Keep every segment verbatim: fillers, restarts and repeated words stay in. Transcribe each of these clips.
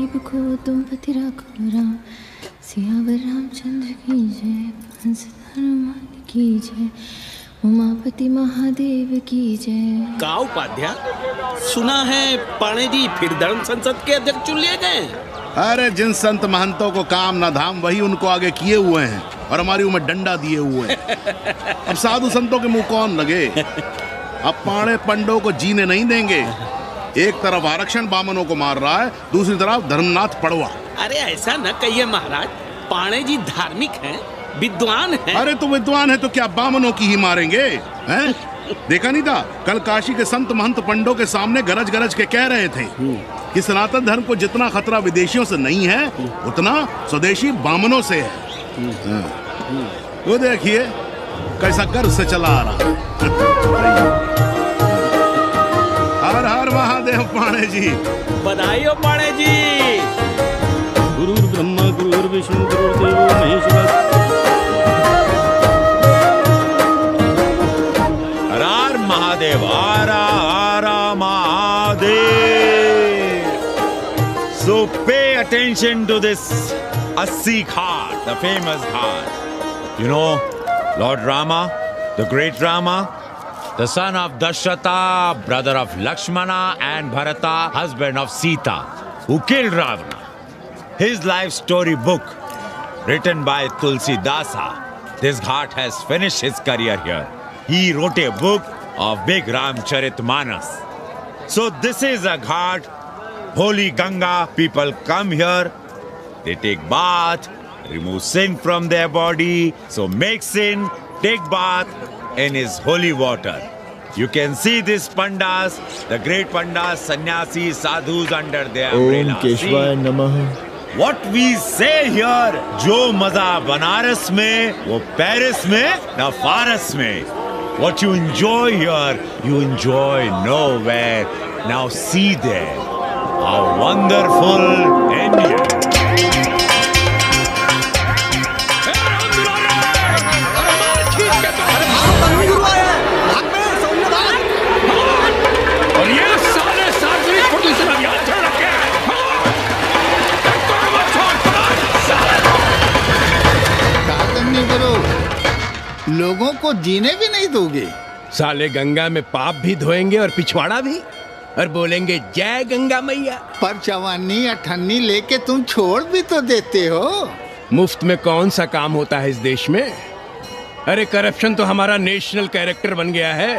गरीब को तुम पति रखो राम, सियावर रामचंद्र की जय, पंचधर हनुमान की जय, उमापति महादेव की जय। का उपाध्याय, सुना है पाणे जी फिर धर्म संसद के अध्यक्ष चुन लिए गए। अरे जिन संत महंतों को काम ना धाम वही उनको आगे किए हुए हैं और हमारी उम्र डंडा दिए हुए हैं। अब साधु संतों के मुंह कौन लगे, अब पाणे पंडो को जीने नहीं देंगे। एक तरफ आरक्षण बामनों को मार रहा है, दूसरी तरफ धर्मनाथ पड़वा। अरे ऐसा न कहिए महाराज, पाणे जी धार्मिक हैं, विद्वान हैं। अरे तो विद्वान है तो क्या बामनों की ही मारेंगे हैं? देखा नहीं था कल काशी के संत महंत पंडों के सामने गरज गरज के कह रहे थे कि सनातन धर्म को जितना खतरा विदेशियों से नहीं है उतना स्वदेशी बामनों से है। वो देखिए कैसा गर्व से चला आ रहा। हर हर महादेव पाणे जी, बधाई हो पाणे जी। गुरु ब्रह्मा गुरु विष्णु गुरु देवो महेश्वर। हर हर महादेव, हर हर Mahadev. So pay attention to this Assi Ghat, the famous Ghat. You know, Lord Rama, the great Rama, the son of Dashrata, brother of Lakshmana and Bharata, husband of Sita, who killed Ravana. His life story book, written by Tulsidasa. This Ghat has finished his career here. He wrote a book of Big Ramcharitmanas. So this is a Ghat, holy Ganga. People come here, they take bath, remove sin from their body. So make sin, take bath in his holy water. You can see these pandas, the great pandas, sannyasis, sadhus under their umbrella. Om Keshvaya Namaha. What we say here, जो मजा बनारस में, वो Paris में, ना फारस में. What you enjoy here, you enjoy nowhere. Now see there, how wonderful India. लोगों को जीने भी नहीं दोगे, साले गंगा में पाप भी धोएंगे और पिछवाड़ा भी, और बोलेंगे जय गंगा मैया। पर चवानी अठन्नी लेके तुम छोड़ भी तो देते हो। मुफ्त में कौन सा काम होता है इस देश में। अरे करप्शन तो हमारा नेशनल कैरेक्टर बन गया है,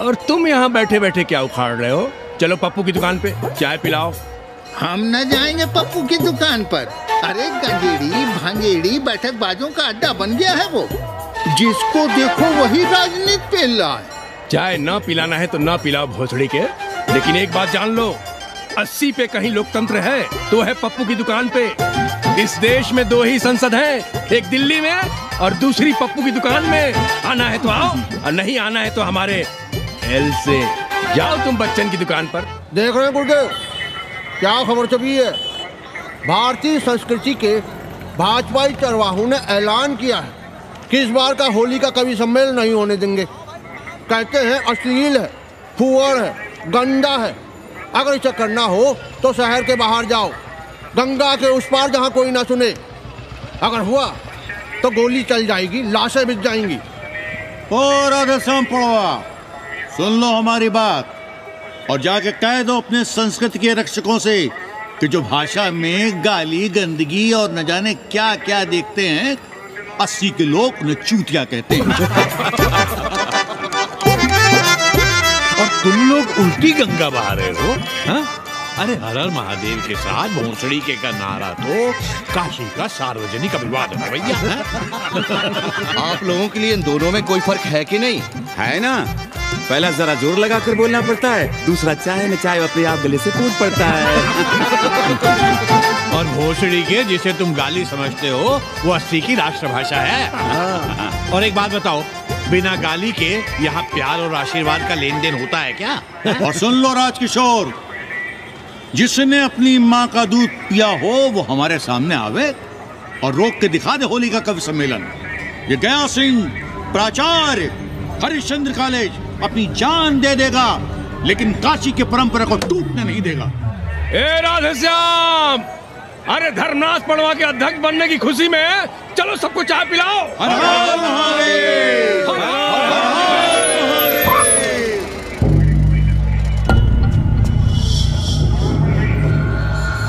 और तुम यहाँ बैठे बैठे क्या उखाड़ रहे हो। चलो पप्पू की दुकान पे चाय पिलाओ। हम न जाएंगे पप्पू की दुकान पर। अरे गंजेड़ी भांगेड़ी बैठकबाजों का अड्डा बन गया है, वो जिसको देखो वही राजनीति पे लाए। चाय ना पिलाना है तो ना पिलाओ भोसड़ी के, लेकिन एक बात जान लो, अस्सी पे कहीं लोकतंत्र है तो है पप्पू की दुकान पे। इस देश में दो ही संसद है, एक दिल्ली में और दूसरी पप्पू की दुकान में। आना है तो आओ और नहीं आना है तो हमारे एल से जाओ तुम बच्चन की दुकान पर। देख रहे हो गुरुदेव क्या खबर छपी है, भारतीय संस्कृति के भाजपाई चरवाहों ने ऐलान किया है किस बार का होली का कवि सम्मेलन नहीं होने देंगे। कहते हैं अश्लील है, फुअड़ है, गंदा है। अगर इसे करना हो तो शहर के बाहर जाओ, गंगा के उस पार जहाँ कोई ना सुने। अगर हुआ तो गोली चल जाएगी, लाशें बिछ जाएंगी। ओ राधेश्याम पड़वा, सुन लो हमारी बात और जाके कह दो अपने संस्कृति के रक्षकों से कि जो भाषा में गाली गंदगी और न जाने क्या क्या देखते हैं, अस्सी के लोग न चूतिया कहते हैं। और तुम लोग उल्टी गंगा बहा रहे हो हा? अरे हर हर महादेव के साथ भोसड़ी के का नारा तो काशी का सार्वजनिक अभिवादन है भैया। आप लोगों के लिए इन दोनों में कोई फर्क है कि नहीं है ना। पहला जरा जोर लगाकर बोलना पड़ता है, दूसरा चाहे न चाहे अपने आप गले से कूद पड़ता है। और भोसड़ी के जिसे तुम गाली समझते हो वो अस्सी की राष्ट्रभाषा है। और एक बात बताओ, बिना गाली के यहाँ प्यार और आशीर्वाद का लेन देन होता है क्या? और सुन लो राजकिशोर, जिसने अपनी माँ का दूध पिया हो वो हमारे सामने आवे और रोक के दिखा दे होली का कवि सम्मेलन। ये गया सिंह प्राचार्य हरिश्चंद्र कॉलेज अपनी जान दे देगा, लेकिन काशी की परंपरा को टूटने नहीं देगा। ए राधेश्याम, अरे धर्मनाथ पड़वा के अध्यक्ष बनने की खुशी में चलो सबको चाय पिलाओ। हर हर महादेव, हर हर।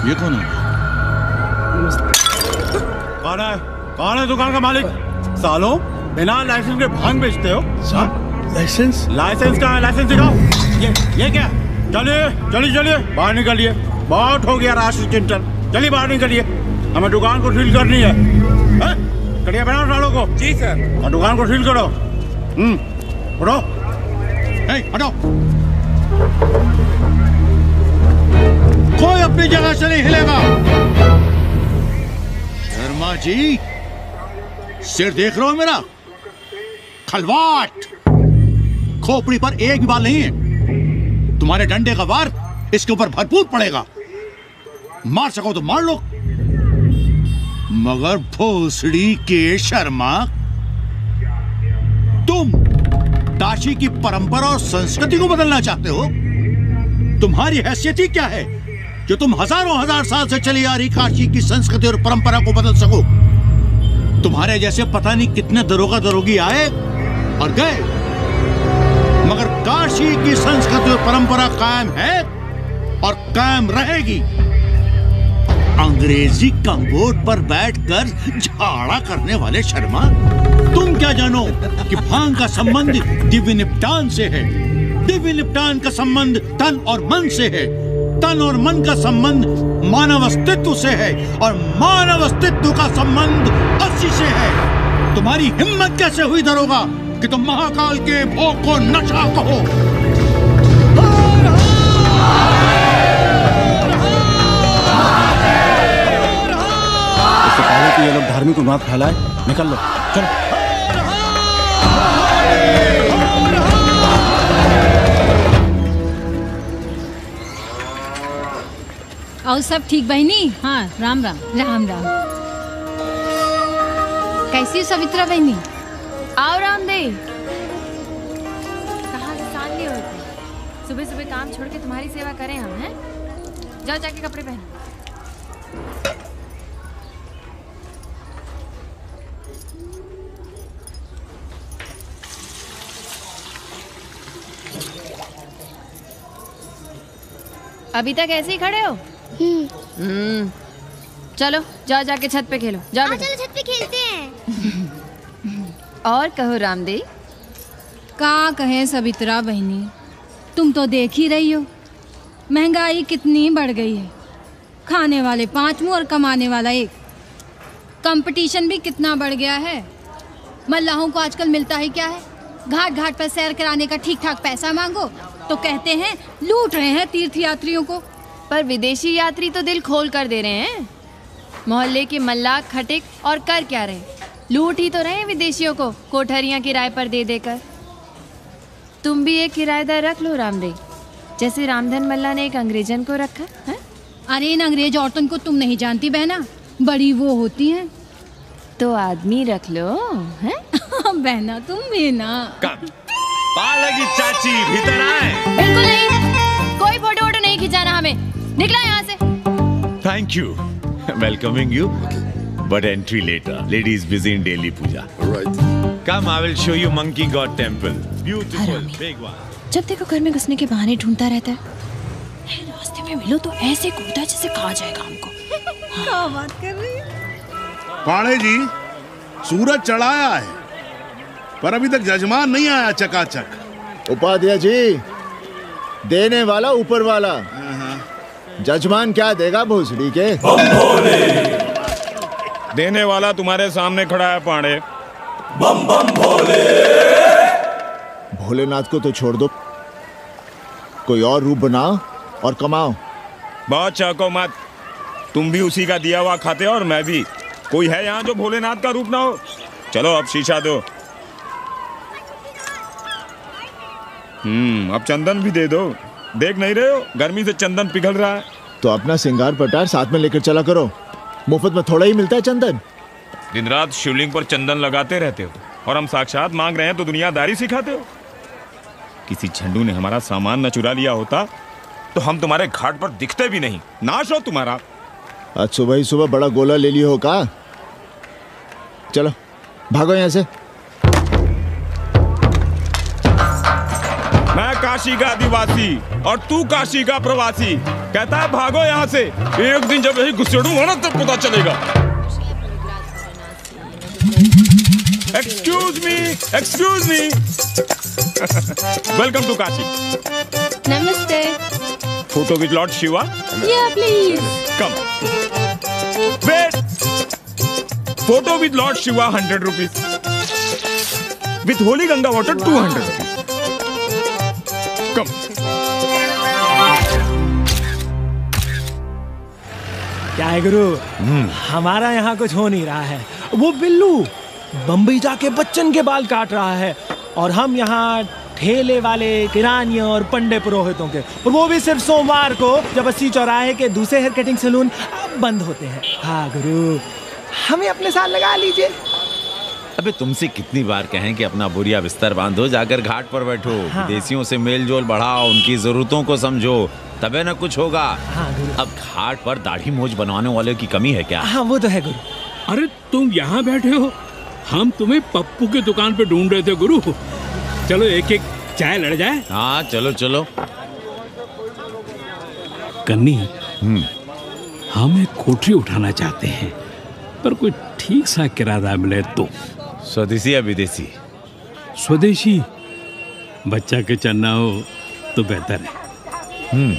ये कौन है? कौन है? कौन है दुकान का मालिक? सालों बिना लाइसेंस के भांग बेचते हो? लाइसेंस? लाइसेंस कहाँ है? लाइसेंस दिखाओ। ये ये क्या? चलिए चलिए चलिए बाहर निकलिए, बहुत हो गया राशि चिंतन, चलिए बाहर निकलिए, हमें दुकान को सील करनी है। कड़िया बनाओ सालों को। जी सर। और दुकान को सील करो। हम्म, उठो। हटो, कोई अपनी जगह से नहीं हिलेगा। शर्मा जी, सिर देख रहे हो मेरा? खलवाट, खोपड़ी पर एक भी बाल नहीं है। तुम्हारे डंडे का वार इसके ऊपर भरपूर पड़ेगा। मार सको तो मार लो, मगर भोसड़ी के शर्मा, तुम काशी की परंपरा और संस्कृति को बदलना चाहते हो? तुम्हारी हैसियत ही क्या है जो तुम हजारों हजार साल से चली आ रही काशी की संस्कृति और परंपरा को बदल सको? तुम्हारे जैसे पता नहीं कितने दरोगा दरोगी आए और गए, मगर काशी की संस्कृति और परंपरा कायम है और कायम रहेगी। अंग्रेजी कंबोर्ड पर बैठकर झाड़ा करने वाले शर्मा, तुम क्या जानो कि भांग का संबंध दिव्य निपटान से है, दिव्य निपटान का संबंध तन और मन से है, तन और मन का संबंध मानव अस्तित्व से है और मानव अस्तित्व का संबंध अस्सी से है। तुम्हारी हिम्मत कैसे हुई दरोगा कि तुम महाकाल के भोग को नशा कहो? इससे पहले कि ये लोग धार्मिक उन्माद फैलाए, निकल लो, चलो। और सब ठीक बहनी? हाँ, राम राम। राम राम। कैसी हो सवित्रा बहनी? आओ रामदेव, कहाँ से सान लिए होते? सुबह सुबह काम छोड़ के तुम्हारी सेवा करें हम, हैं? जाओ जाके कपड़े पहनो। अभी तक ऐसे ही खड़े हो? हम्म। चलो जाओ जाके छत पे खेलो, जाओ। हाँ, चलो छत पे खेलते हैं। और कहो रामदेव। का कहे सवित्रा बहनी, तुम तो देख ही रही हो महंगाई कितनी बढ़ गई है, खाने वाले पाँचों और कमाने वाला एक। कंपटीशन भी कितना बढ़ गया है, मल्लाहों को आजकल मिलता ही क्या है, घाट घाट पर सैर कराने का ठीक ठाक पैसा मांगो तो कहते हैं लूट रहे हैं तीर्थ यात्रियों को। पर विदेशी यात्री तो दिल खोल कर दे रहे हैं, मोहल्ले के मल्लाह खटिक और कर क्या रहे, लूट ही तो रहे विदेशियों को कोठरियाँ किराए पर दे देकर। तुम भी एक किराएदार रख लो रामदेव, जैसे रामधन मल्ला ने एक अंग्रेजन को रखा है। अरे इन अंग्रेज औरतों को तुम नहीं जानती बहना, बड़ी वो होती हैं। तो आदमी रख लो है। बहना तुम भी ना। पालगी चाची भीतर आए। बिल्कुल नहीं, कोई फोटो वोटो नहीं खिंचाना हमें, निकला यहाँ से। Thank you, welcoming you. But entry later. Ladies busy in daily puja. Alright. Come, I will show you Monkey God Temple. Beautiful, big one. जब देखो घर में घुसने के बहाने ढूंढता रहता है। रास्ते में मिलो तो ऐसे कूदा जैसे खा जाएगा हमको। क्या बात कर रही है? पांडे जी, सूरज चढ़ाया है, पर अभी तक जजमान नहीं आया चकाचक। उपाध्याय जी, देने वाला ऊपर वाला। जजमान क्या देगा भोसड़ी के? देने वाला तुम्हारे सामने खड़ा है पांडे। बम बम भोले। भोलेनाथ को तो छोड़ दो, कोई और रूप बनाओ और कमाओ। बहुत चौको मत, तुम भी उसी का दिया हुआ खाते हो और मैं भी। कोई है यहाँ जो भोलेनाथ का रूप ना हो? चलो अब शीशा दो। हम्म, अब चंदन भी दे दो। देख नहीं रहे हो गर्मी से चंदन पिघल रहा है। तो अपना सिंगार पटार साथ में लेकर चला करो, मुफ्त में थोड़ा ही मिलता है चंदन। दिन रात शिवलिंग पर चंदन लगाते रहते हो और हम साक्षात मांग रहे हैं तो दुनियादारी सिखाते हो। किसी झंडू ने हमारा सामान न चुरा लिया होता तो हम तुम्हारे घाट पर दिखते भी नहीं। नाश हो तुम्हारा। आज सुबह ही सुबह बड़ा गोला ले लियो का। चलो भागो यहाँ से। मैं काशी का आदिवासी और तू काशी का प्रवासी। कहता है भागो यहाँ से। एक दिन जब यही घुसेड़ूंगा ना तब पता चलेगा। Excuse me, excuse me. Welcome to Kashi. नमस्ते। Photo with lord Shiva. या please. Come. Wait. Photo with lord Shiva hundred rupees. With holy Ganga water two hundred rupees. Come. क्या है गुरु, हमारा यहाँ कुछ हो नहीं रहा है। वो बिल्लू बम्बई जाके बच्चन के बाल काट रहा है और हम यहाँ ठेले वाले, किरानियों और पंडे पुरोहितों के, और वो भी सिर्फ सोमवार को जब अस्सी चौराहे के दूसरे हेयर कटिंग सैलून बंद होते हैं। हाँ गुरु, हमें अपने साथ लगा लीजिए। अबे तुमसे कितनी बार कहें कि अपना बुरिया बिस्तर बांधो, जाकर घाट पर बैठो। हाँ। देशियों से मेल जोल बढ़ाओ, उनकी जरूरतों को समझो, तबे ना कुछ होगा। हाँ, अब घाट पर दाढ़ी मोज बनवाने वाले की कमी है क्या? हाँ वो तो है गुरु। अरे तुम यहाँ बैठे हो, हम तुम्हें पप्पू की दुकान पे ढूंढ रहे थे गुरु। चलो एक एक चाय लड़ जाए। हाँ चलो चलो। कन्नी, हम एक कोठरी उठाना चाहते हैं, पर कोई ठीक सा किराया मिले तो। स्वदेशी या विदेशी? स्वदेशी। बच्चा के चन्ना हो तो बेहतर है। हम्म,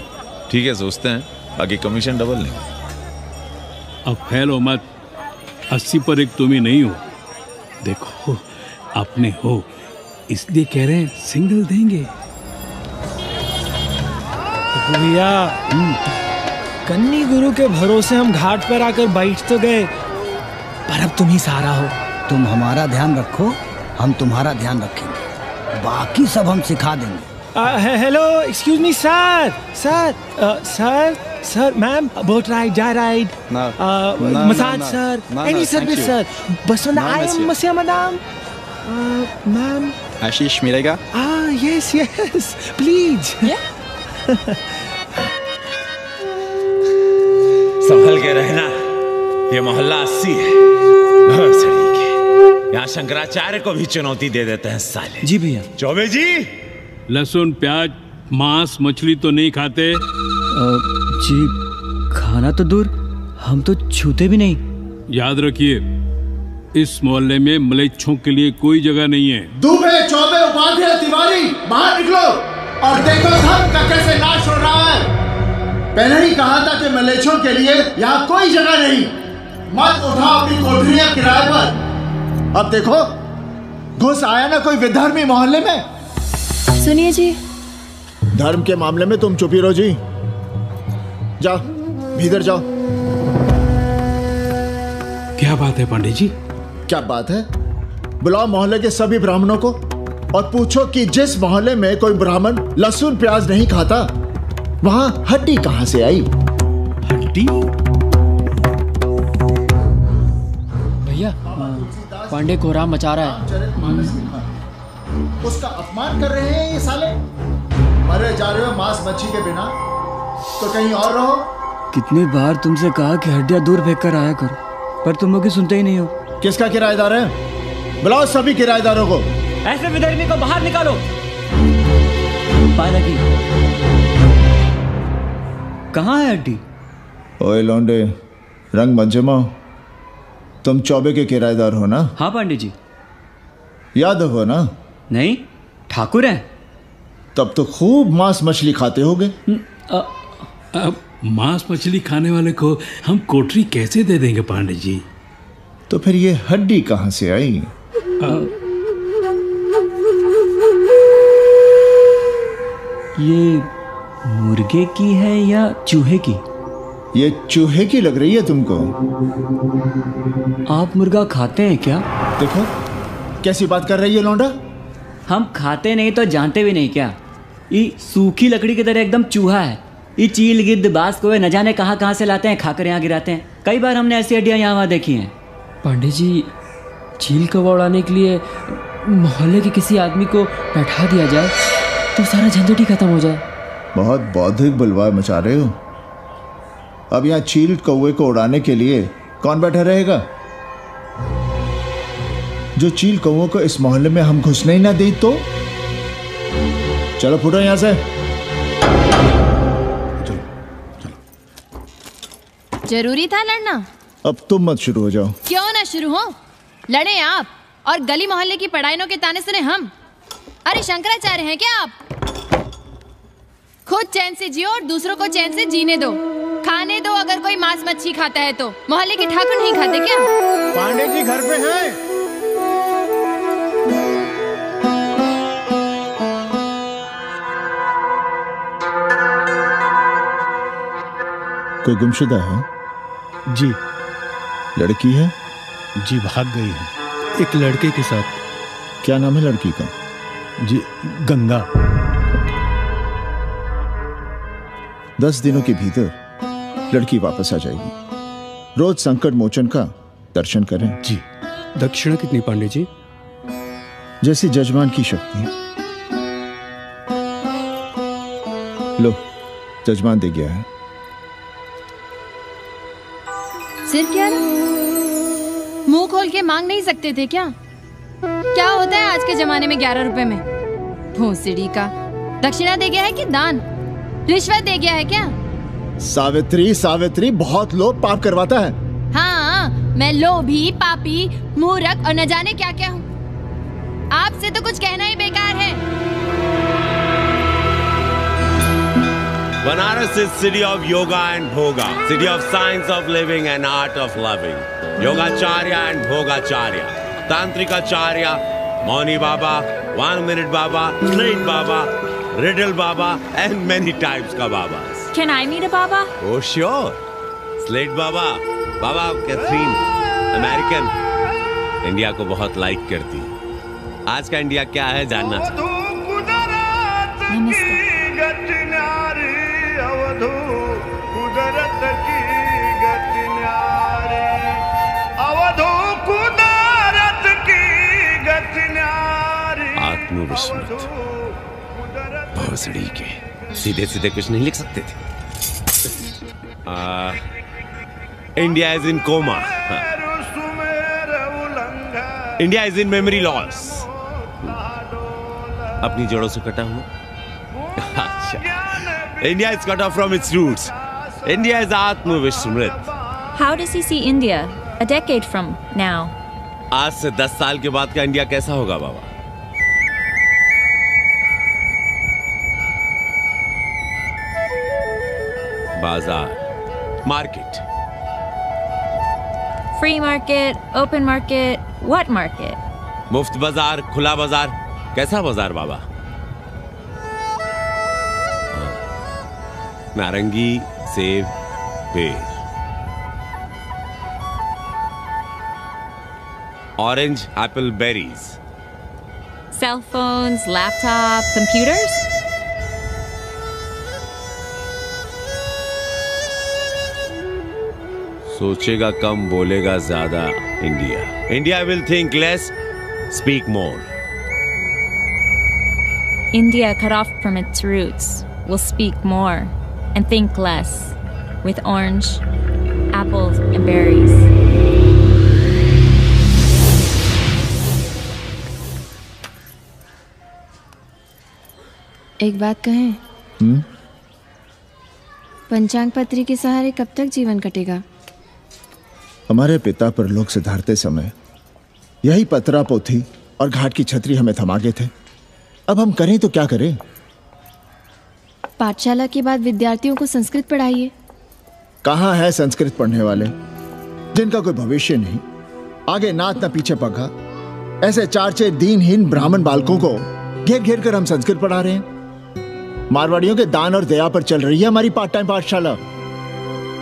ठीक है, सोचते हैं। बाकी कमीशन डबल नहीं। अब फैलो मत, अस्सी पर एक तुम ही नहीं हो। देखो अपने हो, इसलिए कह रहे हैं सिंगल देंगे। भैया, कन्नी गुरु के भरोसे हम घाट पर आकर बैठ तो गए, पर अब तुम ही सहारा हो। तुम हमारा ध्यान रखो, हम तुम्हारा ध्यान रखेंगे, बाकी सब हम सिखा देंगे। Hello, excuse me sir. Sir sir sir ma'am, boat ride, joy ride, massage sir, any service sir. बस आई एम मसिया मैडम। मैम आशीष मिलेगा? हाँ, यस यस प्लीज। संभल के रहना, ये मोहल्ला अस्सी है, यहाँ शंकराचार्य को भी चुनौती दे देते हैं साले। जी भैया। चौबे जी, लहसुन प्याज मांस मछली तो नहीं खाते? जी, खाना तो दूर, हम तो छूते भी नहीं। याद रखिए, इस मोहल्ले में मलेच्छों के लिए कोई जगह नहीं है। दुबे चौबे उपाध्याय तिवारी, बाहर निकलो और देखो सब का कैसे नाश हो रहा है। पहले ही कहा था कि मलेच्छों के लिए यहाँ कोई जगह नहीं। मत उठा अपनी कोठरियां किराए पर। अब देखो, घुस आया ना कोई विधर्मी मोहल्ले में। सुनिए जी, धर्म के मामले में तुम चुप ही रहो जी। जाओ भीतर जाओ। क्या बात है पांडे जी? क्या बात है? बुलाओ मोहल्ले के सभी ब्राह्मणों को और पूछो कि जिस मोहल्ले में कोई ब्राह्मण लहसुन प्याज नहीं खाता, वहां हड्डी कहां से आई? हड्डी? भैया पांडे कोहराम मचा रहा है, उसका अपमान कर रहे हैं ये साले। मरे जा रहे हो मांस मच्छी के बिना, तो कहीं और रहो। कितनी बार तुमसे कहा कि हड्डियां दूर फेंक कर आया करो, पर तुम लोग ही सुनते ही नहीं हो। किसका किराएदार है? बुलाओ सभी किराएदारों को। ऐसे विधर्मी को बाहर निकालो। पालकी, कहाँ है हड्डी? ओए लौंडे, रंग मत जमाओ। तुम चौबे के किराएदार हो ना? हाँ पांडे जी। यादव हो ना? नहीं, ठाकुर हैं। तब तो खूब मांस मछली खाते होगे। अब मांस मछली खाने वाले को हम कोठरी कैसे दे देंगे पांडे जी? तो फिर ये हड्डी कहाँ से आई? आ, ये मुर्गे की है या चूहे की? ये चूहे की लग रही है तुमको। आप मुर्गा खाते हैं क्या? देखो कैसी बात कर रही है लौंडा। हम खाते नहीं तो जानते भी नहीं क्या? ये सूखी लकड़ी की तरह एकदम चूहा है। ये चील, गिद्ध, बाज, कोए न जाने कहाँ कहाँ से लाते हैं, खाकर यहाँ गिराते हैं। कई बार हमने ऐसी हड्डियाँ यहाँ वहाँ देखी हैं। पांडे जी, चील को उड़ाने के लिए मोहल्ले के किसी आदमी को बैठा दिया जाए तो सारा झंझट ही खत्म हो जाए। बहुत बौद्धिक बुलवा मचा रहे हो। अब यहाँ चील्ड कौवे को उड़ाने के लिए कौन बैठा रहेगा? जो चील्ड कौवों को इस मोहल्ले में हम घुसने ही ना दे तो? चलो फुटो यहाँ से। चलो चलो। जरूरी था लड़ना? अब तुम मत शुरू हो जाओ। क्यों ना शुरू हो? लड़े आप और गली मोहल्ले की पढ़ाइयों के ताने सुने हम। अरे शंकराचार्य हैं क्या आप? खुद चैन से जियो और दूसरों को चैन से जीने दो। खाने दो, अगर कोई मांस मच्छी खाता है तो। मोहल्ले के ठाकुर नहीं खाते क्या? पांडे जी घर पे हैं। कोई गुमशुदा है? जी। लड़की है? जी भाग गई है एक लड़के के साथ। क्या नाम है लड़की का? जी गंगा। दस दिनों के भीतर लड़की वापस आ जाएगी। रोज संकट मोचन का दर्शन करें। जी। दक्षिणा कितनी पांडे जी? जैसे जजमान की शक्ति। लो, जजमान दे गया है। सिर्फ क्या? मुंह खोल के मांग नहीं सकते थे क्या? क्या होता है आज के जमाने में ग्यारह रुपए में? भोसड़ी का। दक्षिणा दे गया है कि दान रिश्वत दे गया है क्या? सावित्री सावित्री बहुत लोभ पाप करवाता है। हाँ, मैं लोभी पापी मूर्ख और न जाने क्या क्या हूँ। आपसे तो कुछ कहना ही बेकार है। Banaras is city of yoga and bhoga, city of science of living and art of loving. योगाचार्य and भोगाचार्य, तांत्रिकाचार्य, Mauni Baba, one minute Baba, straight Baba, Riddle Baba and many types ka babas. Can I meet a Baba? Oh sure. Slate Baba, Baba Catherine, American. India ko बहुत like करती। आज का India क्या है जानना था। नमस्ते। आत्मविस्मृत भोसड़ी के सीधे सीधे कुछ नहीं लिख सकते थे। India is in coma, India is in memory loss. अपनी जड़ों से कटा हुआ। अच्छा, India is cut off from its roots. India is आत्मविस्मृत। How does he see India a decade from now? आज से दस साल के बाद का इंडिया कैसा होगा बाबा? बाजार, market, free market, open market, what market? मुफ्त बाजार, खुला बाजार, कैसा बाजार बाबा? नारंगी, सेब, पेड़, orange, apple, berries, cell phones, laptop, computers. सोचेगा कम, बोलेगा ज्यादा। India, India will think less, speak more. India cut off from its roots will speak more and think less with orange, apples and berries. एक बात कहें? हम्म? पंचांग पत्री के सहारे कब तक जीवन कटेगा? हमारे पिता परलोक सिधारते समय यही पतरा पोथी और घाट की छतरी हमें थमागे थे। अब हम करें तो क्या करें? पाठशाला के बाद विद्यार्थियों को संस्कृत पढ़ाइए। कहाँ है संस्कृत पढ़ने वाले जिनका कोई भविष्य नहीं, आगे नाथ ना पीछे पगा। ऐसे चार चार दीनहीन ब्राह्मण बालकों को घेर घेर कर हम संस्कृत पढ़ा रहे हैं। मारवाड़ियों के दान और दया पर चल रही है हमारी पार्ट टाइम पाठशाला।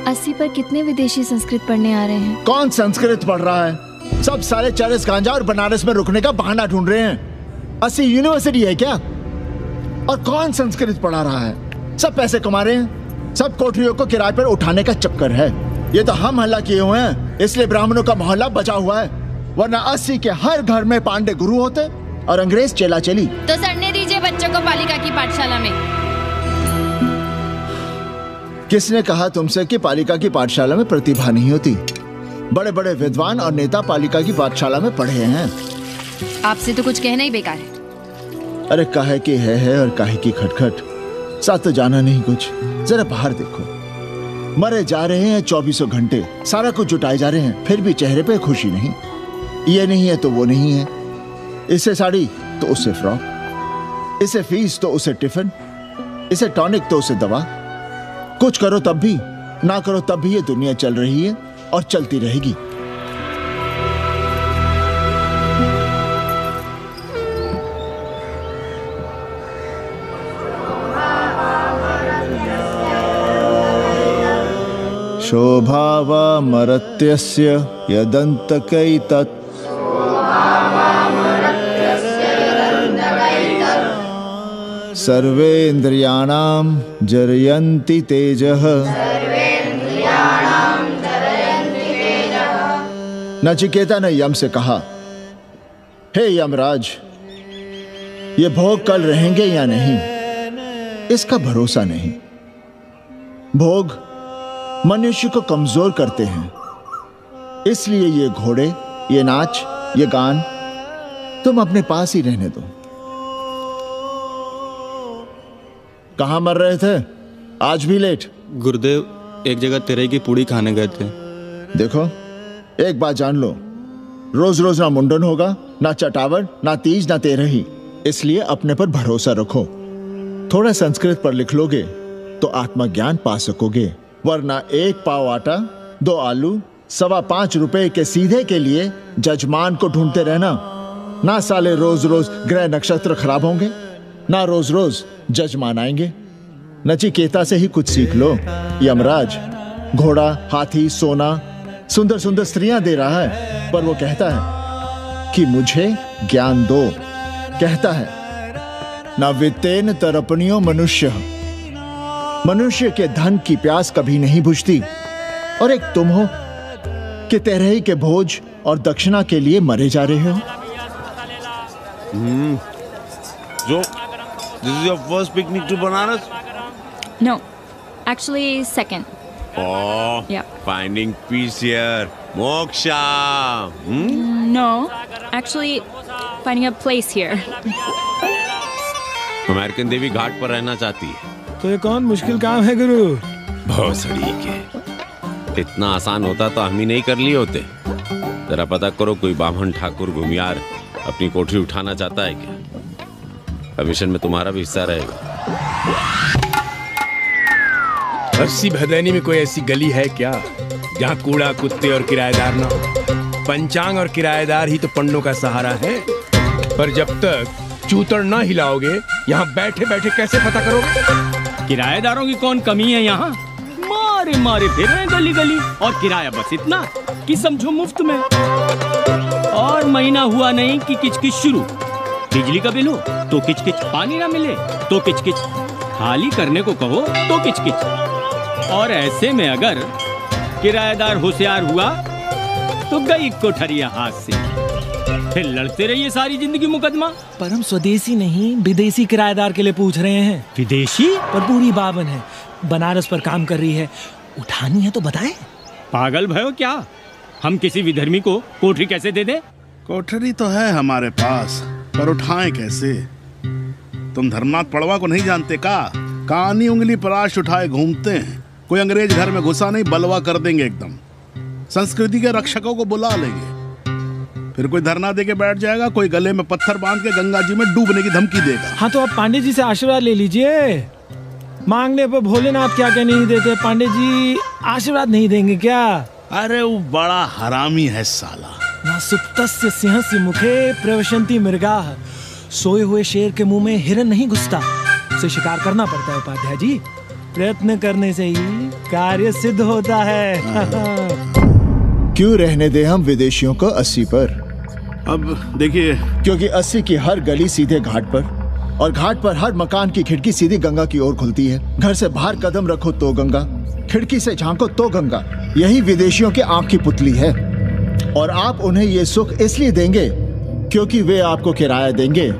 अस्सी पर कितने विदेशी संस्कृत पढ़ने आ रहे हैं? कौन संस्कृत पढ़ रहा है? सब सारे चालीस गांजा और बनारस में रुकने का बहाना ढूंढ रहे हैं। अस्सी यूनिवर्सिटी है क्या? और कौन संस्कृत पढ़ा रहा है? सब पैसे कमा रहे हैं। सब कोठरियों को किराए पर उठाने का चक्कर है। ये तो हम हल्ला किए हुए हैं, इसलिए ब्राह्मणों का मोहल्ला बचा हुआ है, वरना अस्सी के हर घर में पांडे गुरु होते और अंग्रेज चेला चली। तो सड़ने दीजिए बच्चों को पालिका की पाठशाला में। किसने कहा तुमसे कि पालिका की पाठशाला में प्रतिभा नहीं होती? बड़े बड़े विद्वान और नेता पालिका की पाठशाला में पढ़े हैं। आपसे तो कुछ कहना ही बेकार है। अरे काहे की है, है और काहे की खटखट, साथ तो जाना नहीं कुछ। जरा बाहर देखो, मरे जा रहे हैं चौबीसों घंटे, सारा कुछ जुटाए जा रहे हैं, फिर भी चेहरे पे खुशी नहीं। ये नहीं है तो वो नहीं है, इसे साड़ी तो उसे फ्रॉक, इसे फीस तो उसे टिफिन, इसे टॉनिक तो उसे दवा। कुछ करो तब भी, ना करो तब भी ये दुनिया चल रही है और चलती रहेगी। शोभावामरत्यस्य यदन्तकैतत् सर्वेन्द्रियाणां जरयन्ति तेजः। नचिकेता ने यम से कहा, हे यमराज, ये भोग कल रहेंगे या नहीं इसका भरोसा नहीं। भोग मनुष्य को कमजोर करते हैं, इसलिए ये घोड़े, ये नाच, ये गान तुम अपने पास ही रहने दो। कहाँ मर रहे थे? आज भी लेट? गुरुदेव, एक जगह तिरई की पूड़ी खाने गए थे। देखो, एक बात जान लो, रोज रोज ना मुंडन होगा, ना चटावर, ना तीज, ना तेरही, इसलिए अपने पर भरोसा रखो। थोड़ा संस्कृत पर लिख लोगे तो आत्मज्ञान पा सकोगे, वरना एक पाव आटा, दो आलू, सवा पांच रुपए के सीधे के लिए जजमान को ढूंढते रहना। ना साले रोज रोज ग्रह नक्षत्र खराब होंगे, ना रोज रोज जजमान आएंगे। नचिकेता से ही कुछ सीख लो। यमराज घोड़ा, हाथी, सोना, सुंदर सुंदर स्त्रियां दे रहा है, पर वो कहता है कि मुझे ज्ञान दो। कहता है न वित्तेन तरपणियों मनुष्य, मनुष्य के धन की प्यास कभी नहीं बुझती, और एक तुम हो कि तेरही के भोज और दक्षिणा के लिए मरे जा रहे हो। mm. So, this is your first picnic to Banaras? No, actually second. Oh, yeah. Finding peace here, moksha. Hmm? No, actually finding a place here. American Devi Ghat पर रहना चाहती है। तो ये कौन मुश्किल काम है गुरु? भौसड़ी के, इतना आसान होता तो हम ही नहीं कर लिए होते। जरा पता करो, कोई बामन ठाकुर घुमियार अपनी कोठरी उठाना चाहता है क्या? कमीशन में तुम्हारा भी हिस्सा रहेगा। हरसी भदैनी में कोई ऐसी गली है क्या जहाँ कूड़ा, कुत्ते और किराएदार ना हो? पंचांग और किराएदार ही तो पंडों का सहारा है। पर जब तक चूतड़ ना हिलाओगे, यहाँ बैठे बैठे कैसे पता करोगे? किराएदारों की कौन कमी है यहाँ? मारे मारे फिर रहे गली गली, और किराया बस इतना कि समझो मुफ्त में। और महीना हुआ नहीं कि किचकिच शुरू। बिजली का बिल हो तो किचकिच, पानी ना मिले तो किचकिच, खाली करने को कहो तो किचकिच। और ऐसे में अगर किराएदार होशियार हुआ तो गई कोठरिया हाथ से। फिर लड़ते रहिए सारी जिंदगी मुकदमा। पर हम स्वदेशी नहीं विदेशी किराएदार के लिए पूछ रहे हैं। विदेशी? पर पूरी बावन है, बनारस पर काम कर रही है, उठानी है तो बताएं। पागल भयो क्या? हम किसी विधर्मी को कोठरी कैसे दे दें? कोठरी तो है हमारे पास, पर उठाएं कैसे? तुम धर्मनाथ पड़वा को नहीं जानते का? कानी उंगली पराश उठाए घूमते हैं। कोई अंग्रेज घर में घुसा नहीं, बलवा कर देंगे एकदम। संस्कृति के रक्षकों को बुला लेंगे, फिर कोई धरना देके बैठ जाएगा, कोई गले में पत्थर बांध के गंगा जी में डूबने की धमकी देगा। हाँ तो आप पांडे जी से आशीर्वाद ले लीजिए। मांगने पर भोलेनाथ क्या क्या नहीं देते, पांडे जी आशीर्वाद नहीं देंगे क्या? अरे वो बड़ा हरामी है साला। ना सुप्तस्य सिंहस्य मुखे प्रवशंति मृगाः, सोए हुए शेर के मुँह में हिरन नहीं घुसता। उसे शिकार करना पड़ता है उपाध्याय जी, प्रयत्न करने से ही कार्य सिद्ध होता है। क्यों रहने दे हम विदेशियों को अस्सी पर? अब देखिए, क्योंकि अस्सी की हर गली सीधे घाट पर, और घाट पर हर मकान की खिड़की सीधी गंगा की ओर खुलती है। घर से बाहर कदम रखो तो गंगा, खिड़की से झांको तो गंगा। यही विदेशियों की आंख की पुतली है। और आप उन्हें ये सुख इसलिए देंगे क्योंकि वे आपको किराया देंगे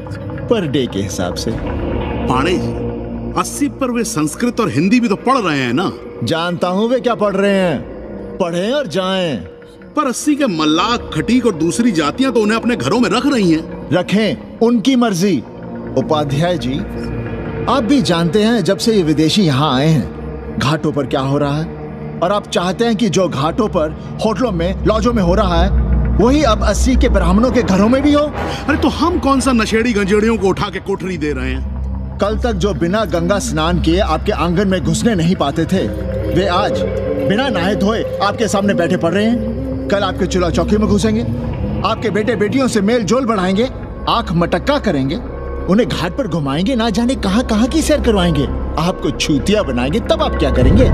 पर डे के हिसाब से। पांडे जी, अस्सी पर वे संस्कृत और हिंदी भी तो पढ़ रहे हैं ना? जानता हूँ वे क्या पढ़ रहे हैं, पढ़ें और जाएं। पर अस्सी के मल्लाह, खटीक और दूसरी जातियां तो उन्हें अपने घरों में रख रही हैं। रखें, उनकी मर्जी। उपाध्याय जी, आप भी जानते हैं जब से ये विदेशी यहाँ आए हैं घाटों पर क्या हो रहा है, और आप चाहते हैं कि जो घाटों पर, होटलों में, लॉजों में हो रहा है वही अब अस्सी के ब्राह्मणों के घरों में भी हो। अरे तो हम कौन सा नशेड़ी गंजेड़ियों को उठा के कोठरी दे रहे हैं? कल तक जो बिना गंगा स्नान किए आपके आंगन में घुसने नहीं पाते थे, वे आज बिना नहाए धोए आपके सामने बैठे पड़ रहे हैं। कल आपके चूल्हा चौकी में घुसेंगे, आपके बेटे बेटियों से मेल जोल बढ़ाएंगे, आंख मटक्का करेंगे, उन्हें घाट पर घुमाएंगे, ना जाने कहाँ कहाँ की सैर करवाएंगे, आपको छूतिया बनाएंगे, तब आप क्या करेंगे?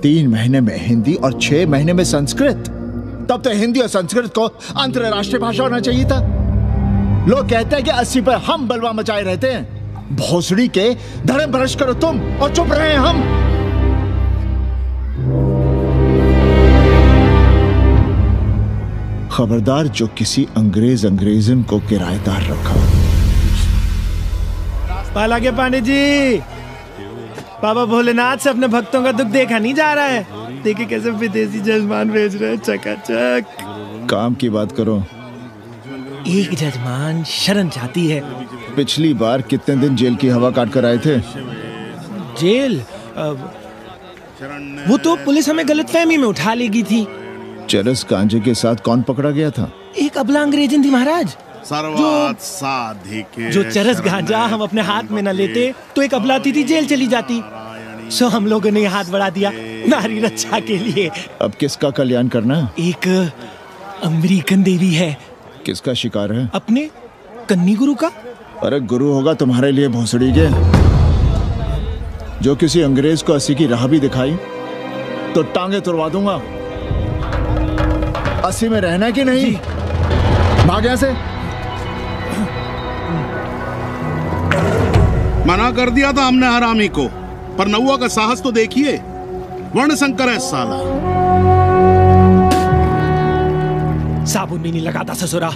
तीन महीने में हिंदी और छह महीने में संस्कृत। तब तो हिंदी और संस्कृत को अंतरराष्ट्रीय भाषा होना चाहिए था। लोग कहते हैं कि अस्सी पर हम बलवा मचाए रहते हैं। भोसड़ी के धर्म भ्रष्ट करो तुम और चुप रहे हम। खबरदार जो किसी अंग्रेज अंग्रेजन को किराएदार रखा। पालागे पांडे जी, बाबा भोलेनाथ से अपने भक्तों का दुख देखा नहीं जा रहा है। देखिए कैसे विदेशी जजमान भेज रहे हैं, चकाचक। काम की बात करो। एक जजमान शरण चाहती है। पिछली बार कितने दिन जेल की हवा काट कर आए थे? जेल? वो तो पुलिस हमें गलतफहमी में उठा लेगी थी। चरस कांजे के साथ कौन पकड़ा गया था? एक अबला अंग्रेजन थी महाराज। जो, जो चरस गांजा हम अपने हाथ में न लेते तो एक अबलाती थी जेल चली जाती, सो हम लोगों ने हाथ बढ़ा दिया नारी रक्षा के लिए। अब किसका कल्याण करना? एक अमेरिकन देवी है। किसका शिकार है? अपने कन्नी गुरु का। अरे गुरु होगा तुम्हारे लिए भोसड़ी के, जो किसी अंग्रेज को अस्सी की राह भी दिखाई तो टांगे तुड़वा दूंगा। अस्सी में रहना कि नहीं? भाग यहाँ से। मना कर दिया था हमने हरामी को, पर नौवा का साहस तो देखिए, वर्ण संकर है साला। साबुन भी नहीं लगाता ससुरा,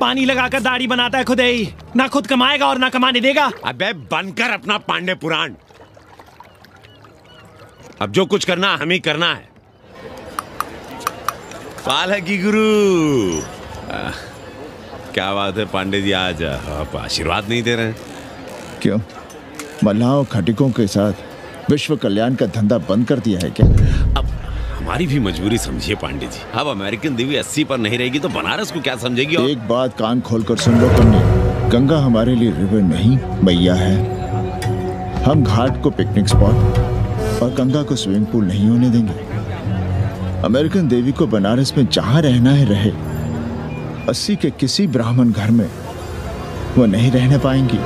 पानी लगाकर दाढ़ी बनाता है खुद ही, ना खुद कमाएगा और ना कमाने देगा। अबे बनकर अपना पांडे पुराण, अब जो कुछ करना हम ही करना है। पाल है की गुरु, आ, क्या बात है पांडे जी, आज आप आशीर्वाद नहीं दे रहे हैं? क्यों, मल्लाहों खटिकों के साथ विश्व कल्याण का धंधा बंद कर दिया है क्या? अब हमारी भी मजबूरी समझिए पांडे जी। अब अमेरिकन देवी अस्सी पर नहीं रहेगी तो बनारस को क्या समझेगी? और... एक बात कान खोलकर सुन लो तुमने, गंगा हमारे लिए रिवर नहीं मैया है। हम घाट को पिकनिक स्पॉट और गंगा को स्विमिंग पूल नहीं होने देंगे। अमेरिकन देवी को बनारस में जहाँ रहना है रहे, अस्सी के किसी ब्राह्मण घर में वो नहीं रहने पाएंगी।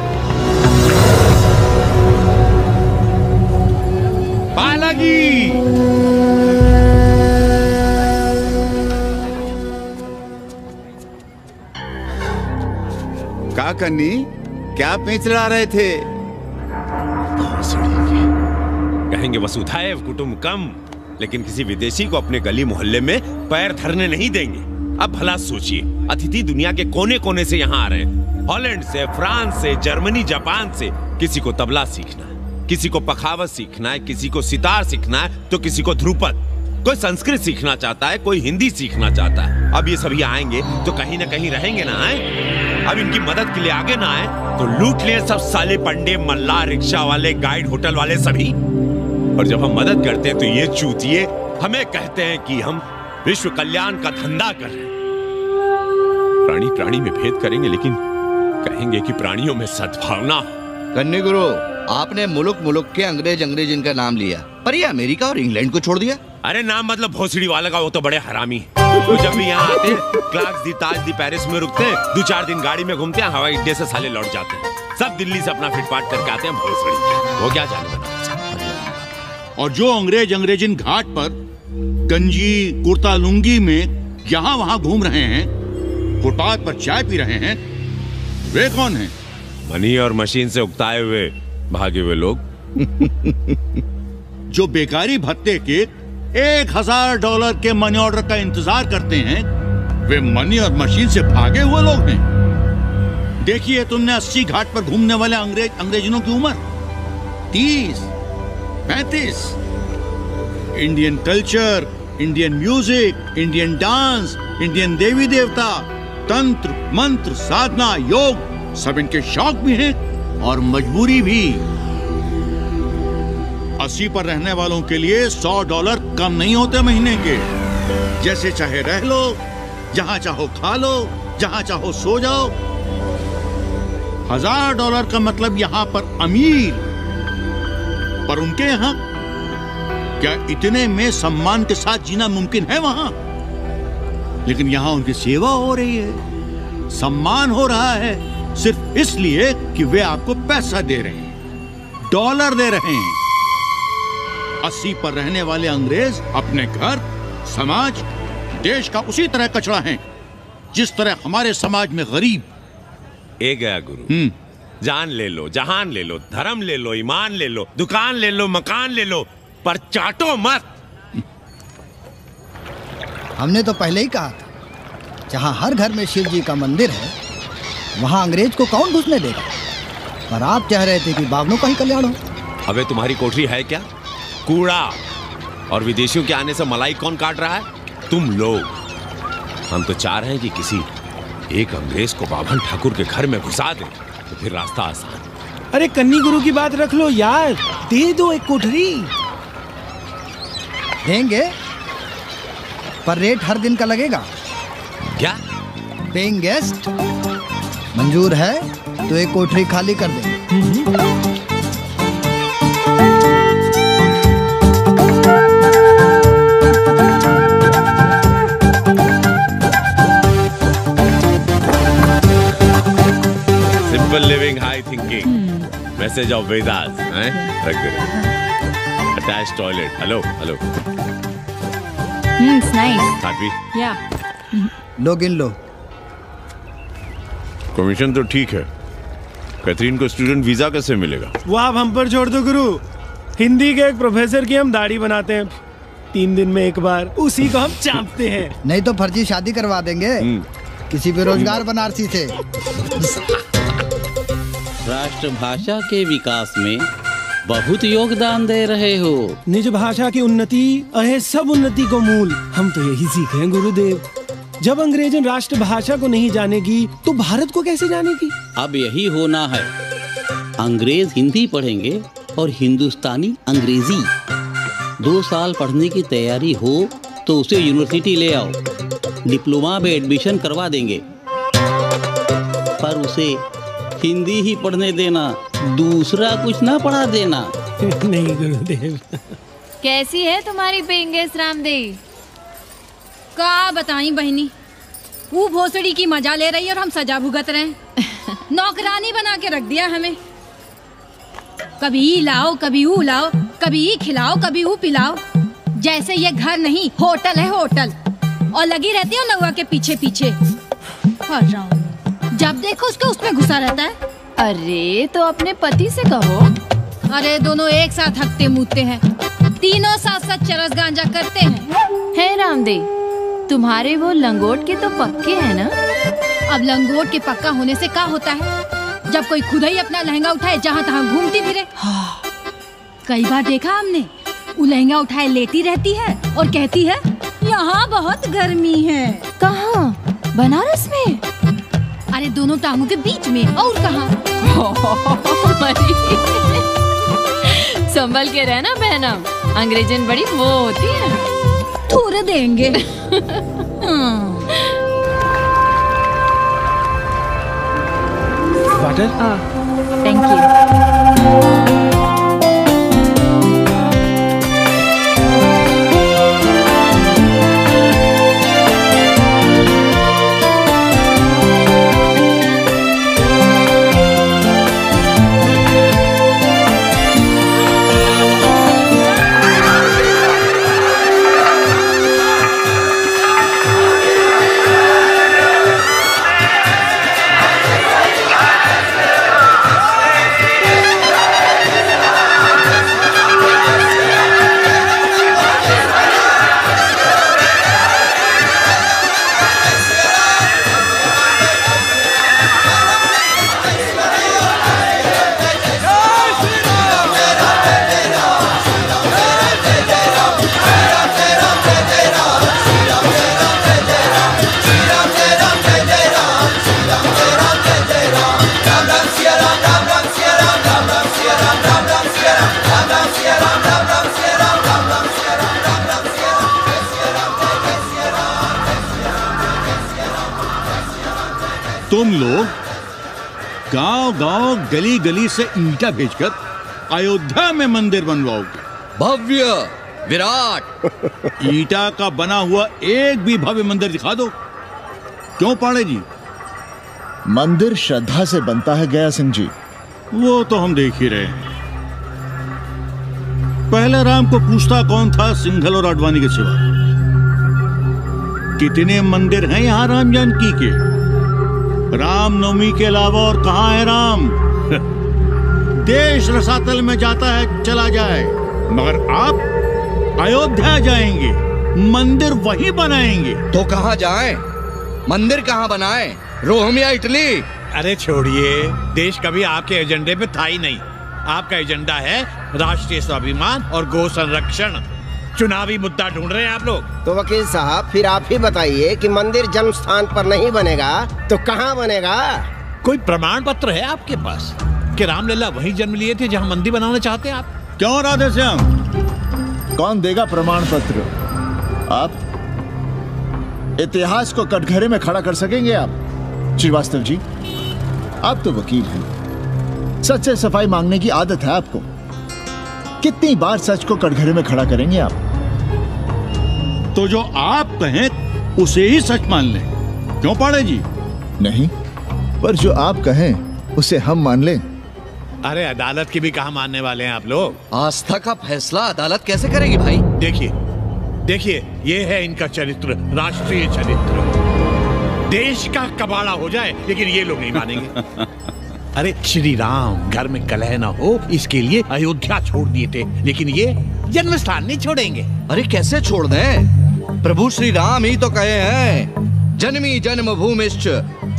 का कन्नी, क्या पिछला रहे थे? कहेंगे वसुधैव कुटुंबकम, लेकिन किसी विदेशी को अपने गली मोहल्ले में पैर धरने नहीं देंगे। अब भला सोचिए, अतिथि दुनिया के कोने कोने से यहाँ आ रहे हैं। हॉलैंड से, फ्रांस से, जर्मनी, जापान से। किसी को तबला सीखना है, किसी को पखावत सीखना है, किसी को सितार सीखना है, तो किसी को ध्रुपद। कोई संस्कृत सीखना चाहता है, कोई हिंदी सीखना चाहता है। अब ये सभी आएंगे तो कहीं ना कहीं रहेंगे ना आए। अब इनकी मदद के लिए आगे ना आए तो लूट ले सब साले पंडे, मल्ला, रिक्शा वाले, गाइड, होटल वाले सभी। और जब हम मदद करते हैं तो ये चूतिए हमें कहते हैं कि हम विश्व कल्याण का धंधा कर रहे हैं। प्राणी प्राणी में भेद करेंगे, लेकिन कहेंगे कि प्राणियों में सद्भावना। कन्नी गुरु, आपने मुलुक मुलुक के अंग्रेज अंग्रेज इनका नाम लिया, पर ये अमेरिका और इंग्लैंड को छोड़ दिया। अरे नाम मतलब भोसड़ी वाला का, वो तो बड़े हरामी। तो जब भी यहाँ आते क्लार्क्स दी, ताज दी, पेरिस में रुकते, दो चार दिन गाड़ी में घूमते हैं, हवाई अड्डे से साले लौट जाते हैं। सब दिल्ली से अपना फिटपाट करके आते हैं भोसड़ी। वो क्या जाने बना। और जो अंग्रेज अंग्रेज इन घाट पर गंजी कुर्ता लुंगी में यहाँ वहाँ घूम रहे हैं, फुटपाथ पर चाय पी रहे हैं, वे कौन है? मनी और मशीन से उगताए हुए भागे हुए लोग। जो बेकारी भत्ते के एक हजार डॉलर के मनी ऑर्डर का इंतजार करते हैं, वे मनी और मशीन से भागे हुए लोग हैं। देखिए तुमने अस्सी घाट पर घूमने वाले अंग्रेज अंग्रेजनों की उम्र, तीस, पैंतीस। Indian culture, Indian music, Indian dance, Indian देवी देवता, तंत्र, मंत्र, साधना, योग, सब इनके शौक भी हैं और मजबूरी भी। अस्सी पर रहने वालों के लिए सौ डॉलर कम नहीं होते महीने के। जैसे चाहे रह लो, जहां चाहो खा लो, जहां चाहो सो जाओ। हजार डॉलर का मतलब यहां पर अमीर, पर उनके यहां क्या इतने में सम्मान के साथ जीना मुमकिन है वहां? लेकिन यहां उनकी सेवा हो रही है, सम्मान हो रहा है, सिर्फ इसलिए कि वे आपको पैसा दे रहे हैं, डॉलर दे रहे हैं। अस्सी पर रहने वाले अंग्रेज अपने घर, समाज, देश का उसी तरह कचरा है जिस तरह हमारे समाज में गरीब। ए गया गुरु, जान ले लो, जहान ले लो, धर्म ले लो, ईमान ले लो, दुकान ले लो, मकान ले लो, पर चाटो मत। हमने तो पहले ही कहा था, जहां हर घर में शिव जी का मंदिर है वहां अंग्रेज को कौन घुसने देगा। पर आप कह रहे थे कि बावनों का ही कल्याण हो। अबे तुम्हारी कोठरी है क्या? कूड़ा। और विदेशियों के आने से मलाई कौन काट रहा है? तुम लोग। हम तो चाह रहे हैं कि किसी एक अंग्रेज को बाभन ठाकुर के घर में घुसा दे, तो फिर रास्ता आसान। अरे कन्नी गुरु की बात रख लो यार, दे दो एक कोठरी। देंगे, पर रेट हर दिन का लगेगा। क्या? Paying guest. मंजूर है तो एक कोठरी खाली कर दे। Simple living, high thinking, message of Vedas. Attach toilet. Hello hello. It's nice. Happy? Yeah. लो गिन लो। कमीशन तो ठीक है, कैथरीन को स्टूडेंट वीजा कैसे मिलेगा? वो आप हम पर छोड़ दो गुरु। हिंदी के एक प्रोफेसर की हम दाढ़ी बनाते हैं तीन दिन में एक बार, उसी को हम चापते हैं। नहीं तो फर्जी शादी करवा देंगे किसी बेरोजगार बनारसी से। राष्ट्रभाषा के विकास में बहुत योगदान दे रहे हो। निज भाषा की उन्नति अहे सब उन्नति को मूल। हम तो यही सीखे गुरुदेव। जब अंग्रेजन राष्ट्रभाषा को नहीं जानेगी तो भारत को कैसे जानेगी? अब यही होना है। अंग्रेज हिंदी पढ़ेंगे और हिंदुस्तानी अंग्रेजी। दो साल पढ़ने की तैयारी हो तो उसे यूनिवर्सिटी ले आओ, डिप्लोमा में एडमिशन करवा देंगे, पर उसे हिंदी ही पढ़ने देना, दूसरा कुछ ना पढ़ा देना। नहीं गुरुदेव। कैसी है तुम्हारी पेंगेस रामदेव? का बताई बहनी, वो भोसड़ी की मजा ले रही और हम सजा भुगत रहे हैं। नौकरानी बना के रख दिया हमें। कभी लाओ, कभी वो लाओ, कभी खिलाओ, कभी वो पिलाओ। जैसे ये घर नहीं होटल है, होटल। और लगी रहती हो नौवा के पीछे पीछे। जब देखो उसको उसमें घुसा रहता है। अरे तो अपने पति से कहो। अरे दोनों एक साथ हकते मुतते हैं, तीनों साथ साथ चरस गांजा करते हैं। है रामदेव, तुम्हारे वो लंगोट के तो पक्के हैं ना? अब लंगोट के पक्का होने से क्या होता है, जब कोई खुद ही अपना लहंगा उठाए जहाँ तहाँ घूमती फिरे। हाँ। कई बार देखा हमने, वो लहंगा उठाए लेटी रहती है और कहती है यहाँ बहुत गर्मी है। कहाँ? बनारस में? अरे दोनों टांगों के बीच में, और कहाँ। संभल के रहना बहना, अंग्रेजन बड़ी वो होती है, थोड़े देंगे। वाटर? हाँ, थैंक यू। तुम लोग गांव-गांव गली-गली से ईंटा भेजकर अयोध्या में मंदिर बनवाओगे। भव्य विराट ईटा का बना हुआ एक भी भव्य मंदिर दिखा दो। क्यों पांडे जी? मंदिर श्रद्धा से बनता है गया सिंह जी। वो तो हम देख ही रहे हैं। पहले राम को पूछता कौन था सिंघल और आडवाणी के सिवा? कितने मंदिर हैं यहाँ राम जानकी के? रामनवमी के अलावा और कहाँ है राम? देश रसातल में जाता है चला जाए, मगर आप अयोध्या जाएंगे, मंदिर वहीं बनाएंगे। तो कहाँ जाए, मंदिर कहाँ बनाए, रोम या इटली? अरे छोड़िए, देश कभी आपके एजेंडे में था ही नहीं। आपका एजेंडा है राष्ट्रीय स्वाभिमान और गौ संरक्षण। चुनावी मुद्दा ढूंढ रहे हैं आप लोग। तो वकील साहब फिर आप ही बताइए कि मंदिर जन्म स्थान पर नहीं बनेगा तो कहाँ बनेगा? कोई प्रमाण पत्र है आपके पास कि रामलला वहीं जन्म लिए थे जहाँ मंदिर बनाना चाहते हैं आप? क्यों राधे श्याम, कौन देगा प्रमाण पत्र? आप इतिहास को कटघरे में खड़ा कर सकेंगे आप श्रीवास्तव जी? आप तो वकील हैं, सच से सफाई मांगने की आदत है आपको। कितनी बार सच को कटघरे में खड़ा करेंगे आप? तो जो आप कहें उसे ही सच मान लें। क्यों पांडे जी? नहीं, पर जो आप कहें उसे हम मान लें। अरे अदालत की भी कहां मानने वाले हैं आप लोग? आस्था का फैसला अदालत कैसे करेगी भाई? देखिए देखिए, ये है इनका चरित्र, राष्ट्रीय चरित्र। देश का कबाड़ा हो जाए लेकिन ये लोग नहीं मानेंगे। अरे श्री राम घर में कलह ना हो इसके लिए अयोध्या छोड़ दिए थे, लेकिन ये जन्म स्थान नहीं छोड़ेंगे। अरे कैसे छोड़ दें? प्रभु श्री राम ही तो कहे हैं, जन्मी जन्म भूमिश्च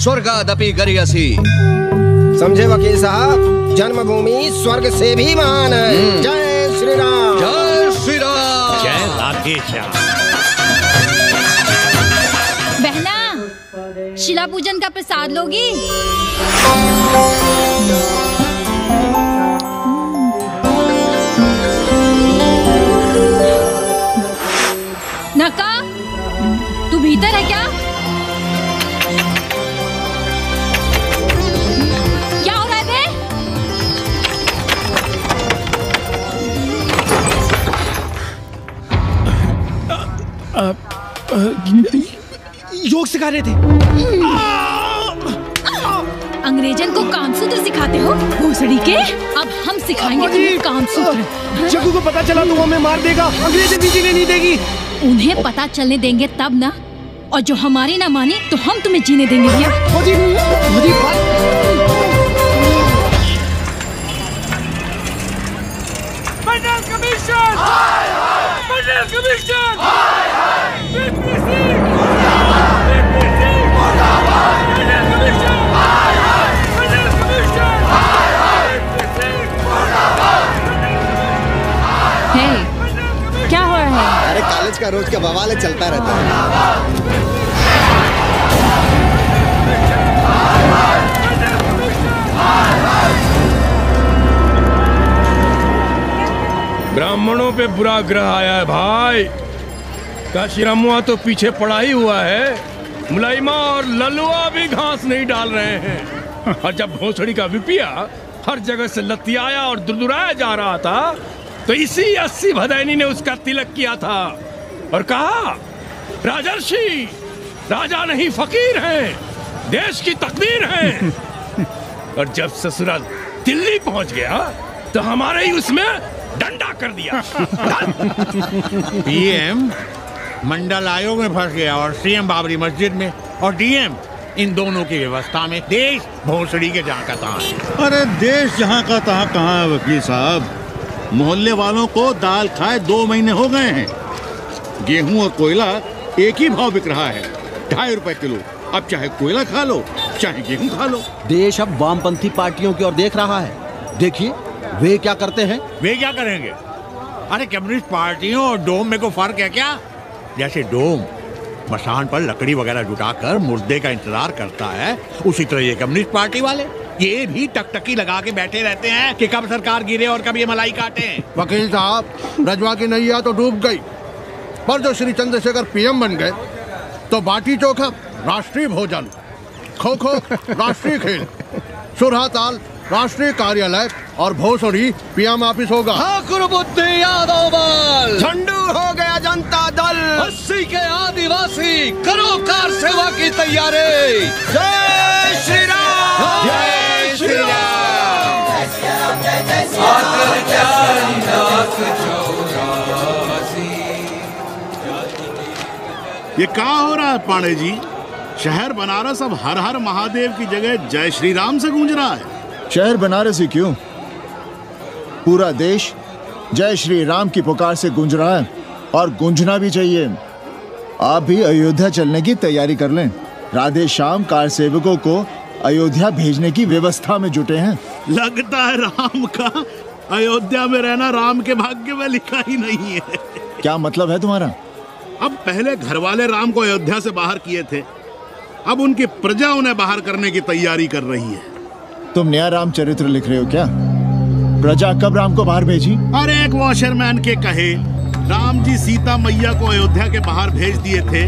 स्वर्गादपि गरीयसी। समझे वकील साहब, जन्मभूमि स्वर्ग से भी महान है। जय श्री राम, जय श्री राम, जय राधे। शिला पूजन का प्रसाद लोगी? नका, तू भीतर है क्या? क्या हो रहा है बे? आ, आ, आ, योग सिखा रहे थे। अंग्रेजन को कामसूत्र सिखाते हो भोसड़ी के? अब हम सिखाएंगे तुम्हें कामसूत्र। जग्गू को पता चला तो हमें मार देगा। अंग्रेजन भी जीने नहीं देगी। उन्हें पता चलने देंगे तब ना, और जो हमारी ना मानी तो हम तुम्हें जीने देंगे भैया। Pandal commission! Pandal commission! College का रोज का बवाल चलता रहता है। ब्राह्मणों पे बुरा ग्रह आया है भाई। काशीरामुआ तो पीछे पड़ा ही हुआ है। मुलायमा और ललुआ भी घास नहीं डाल रहे हैं। और जब भोसड़ी का विपिया हर जगह से लतियाया और दुरदुराया जा रहा था तो इसी अस्सी भदैनी ने उसका तिलक किया था और कहा राजर्षि राजा नहीं फकीर हैं, देश की तकदीर हैं। और जब ससुराल दिल्ली पहुंच गया तो हमारे ही उसमें डंडा कर दिया। पीएम मंडल आयोग में फंस गया और सीएम बाबरी मस्जिद में और डीएम इन दोनों की व्यवस्था में। देश भोसड़ी के जहाँ का तहाँ है। अरे देश जहाँ का तहाँ कहाँ है वकील साहब? मोहल्ले वालों को दाल खाए दो महीने हो गए हैं। गेहूं और कोयला एक ही भाव बिक रहा है, ढाई रुपए किलो। अब चाहे कोयला खा लो चाहे गेहूं खा लो। देश अब वामपंथी पार्टियों की ओर देख रहा है। देखिए वे क्या करते हैं। वे क्या करेंगे? अरे कम्युनिस्ट पार्टियों और डोम में को फर्क है क्या? जैसे डोम मशान पर लकड़ी वगैरह जुटाकर मुर्दे का इंतजार करता है, उसी तरह ये कम्युनिस्ट पार्टी वाले ये भी टकटकी लगा के बैठे रहते हैं कि कब सरकार गिरे और कब ये मलाई काटे। वकील साहब रजवा की नैया तो डूब गई, पर जो श्री चंद्रशेखर पीएम बन गए तो बाटी चोखा, राष्ट्रीय भोजन, खो खो राष्ट्रीय खेल, सुरहाताल राष्ट्रीय कार्यालय और भोसड़ी पीएम ऑफिस होगा। ठाकुरबुद्धि यादव बल, झंडू हो गया जनता दल, अस्सी के आदिवासी करो कार सेवा की तैयारी। जय श्री राम, जय श्री राम। ये कहाँ हो रहा है पांडे जी? शहर बनारस अब हर हर महादेव की जगह जय श्री राम से गूंज रहा है। शहर बनारस ही क्यों, पूरा देश जय श्री राम की पुकार से गूंज रहा है और गूंजना भी चाहिए। आप भी अयोध्या चलने की तैयारी कर लें। राधे श्याम कार सेवकों को अयोध्या भेजने की व्यवस्था में जुटे हैं। लगता है राम का अयोध्या में रहना राम के भाग्य में लिखा ही नहीं है। क्या मतलब है तुम्हारा? अब पहले घर वाले राम को अयोध्या से बाहर किए थे, अब उनकी प्रजा उन्हें बाहर करने की तैयारी कर रही है। तुम नया रामचरित्र लिख रहे हो क्या? प्रजा कब राम को बाहर भेजी? अरे एक वॉशरमैन के कहे राम जी सीता मैया को अयोध्या के बाहर भेज दिए थे,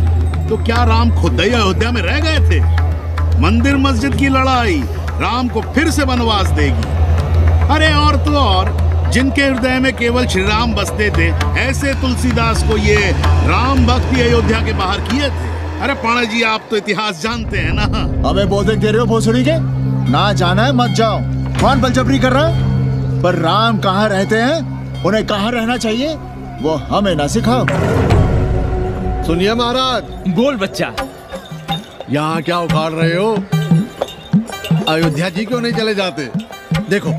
तो क्या राम खुद ही अयोध्या में रह गए थे? मंदिर मस्जिद की लड़ाई राम को फिर से वनवास देगी। अरे और तो और जिनके हृदय में केवल श्री राम बसते थे, ऐसे तुलसीदास को ये राम भक्ति अयोध्या के बाहर किए थे। अरे पांडे जी आप तो इतिहास जानते हैं ना। अबे बोधक दे रहे हो भोसड़ी के? ना जाना है मत जाओ। कौन बलजबरी कर रहा है? पर राम कहाँ रहते हैं, उन्हें कहाँ रहना चाहिए, वो हमें ना सिखाओ। सुनिए महाराज। बोल बच्चा। यहाँ क्या उखाड़ रहे हो? अयोध्या जी क्यों नहीं चले जाते? देखो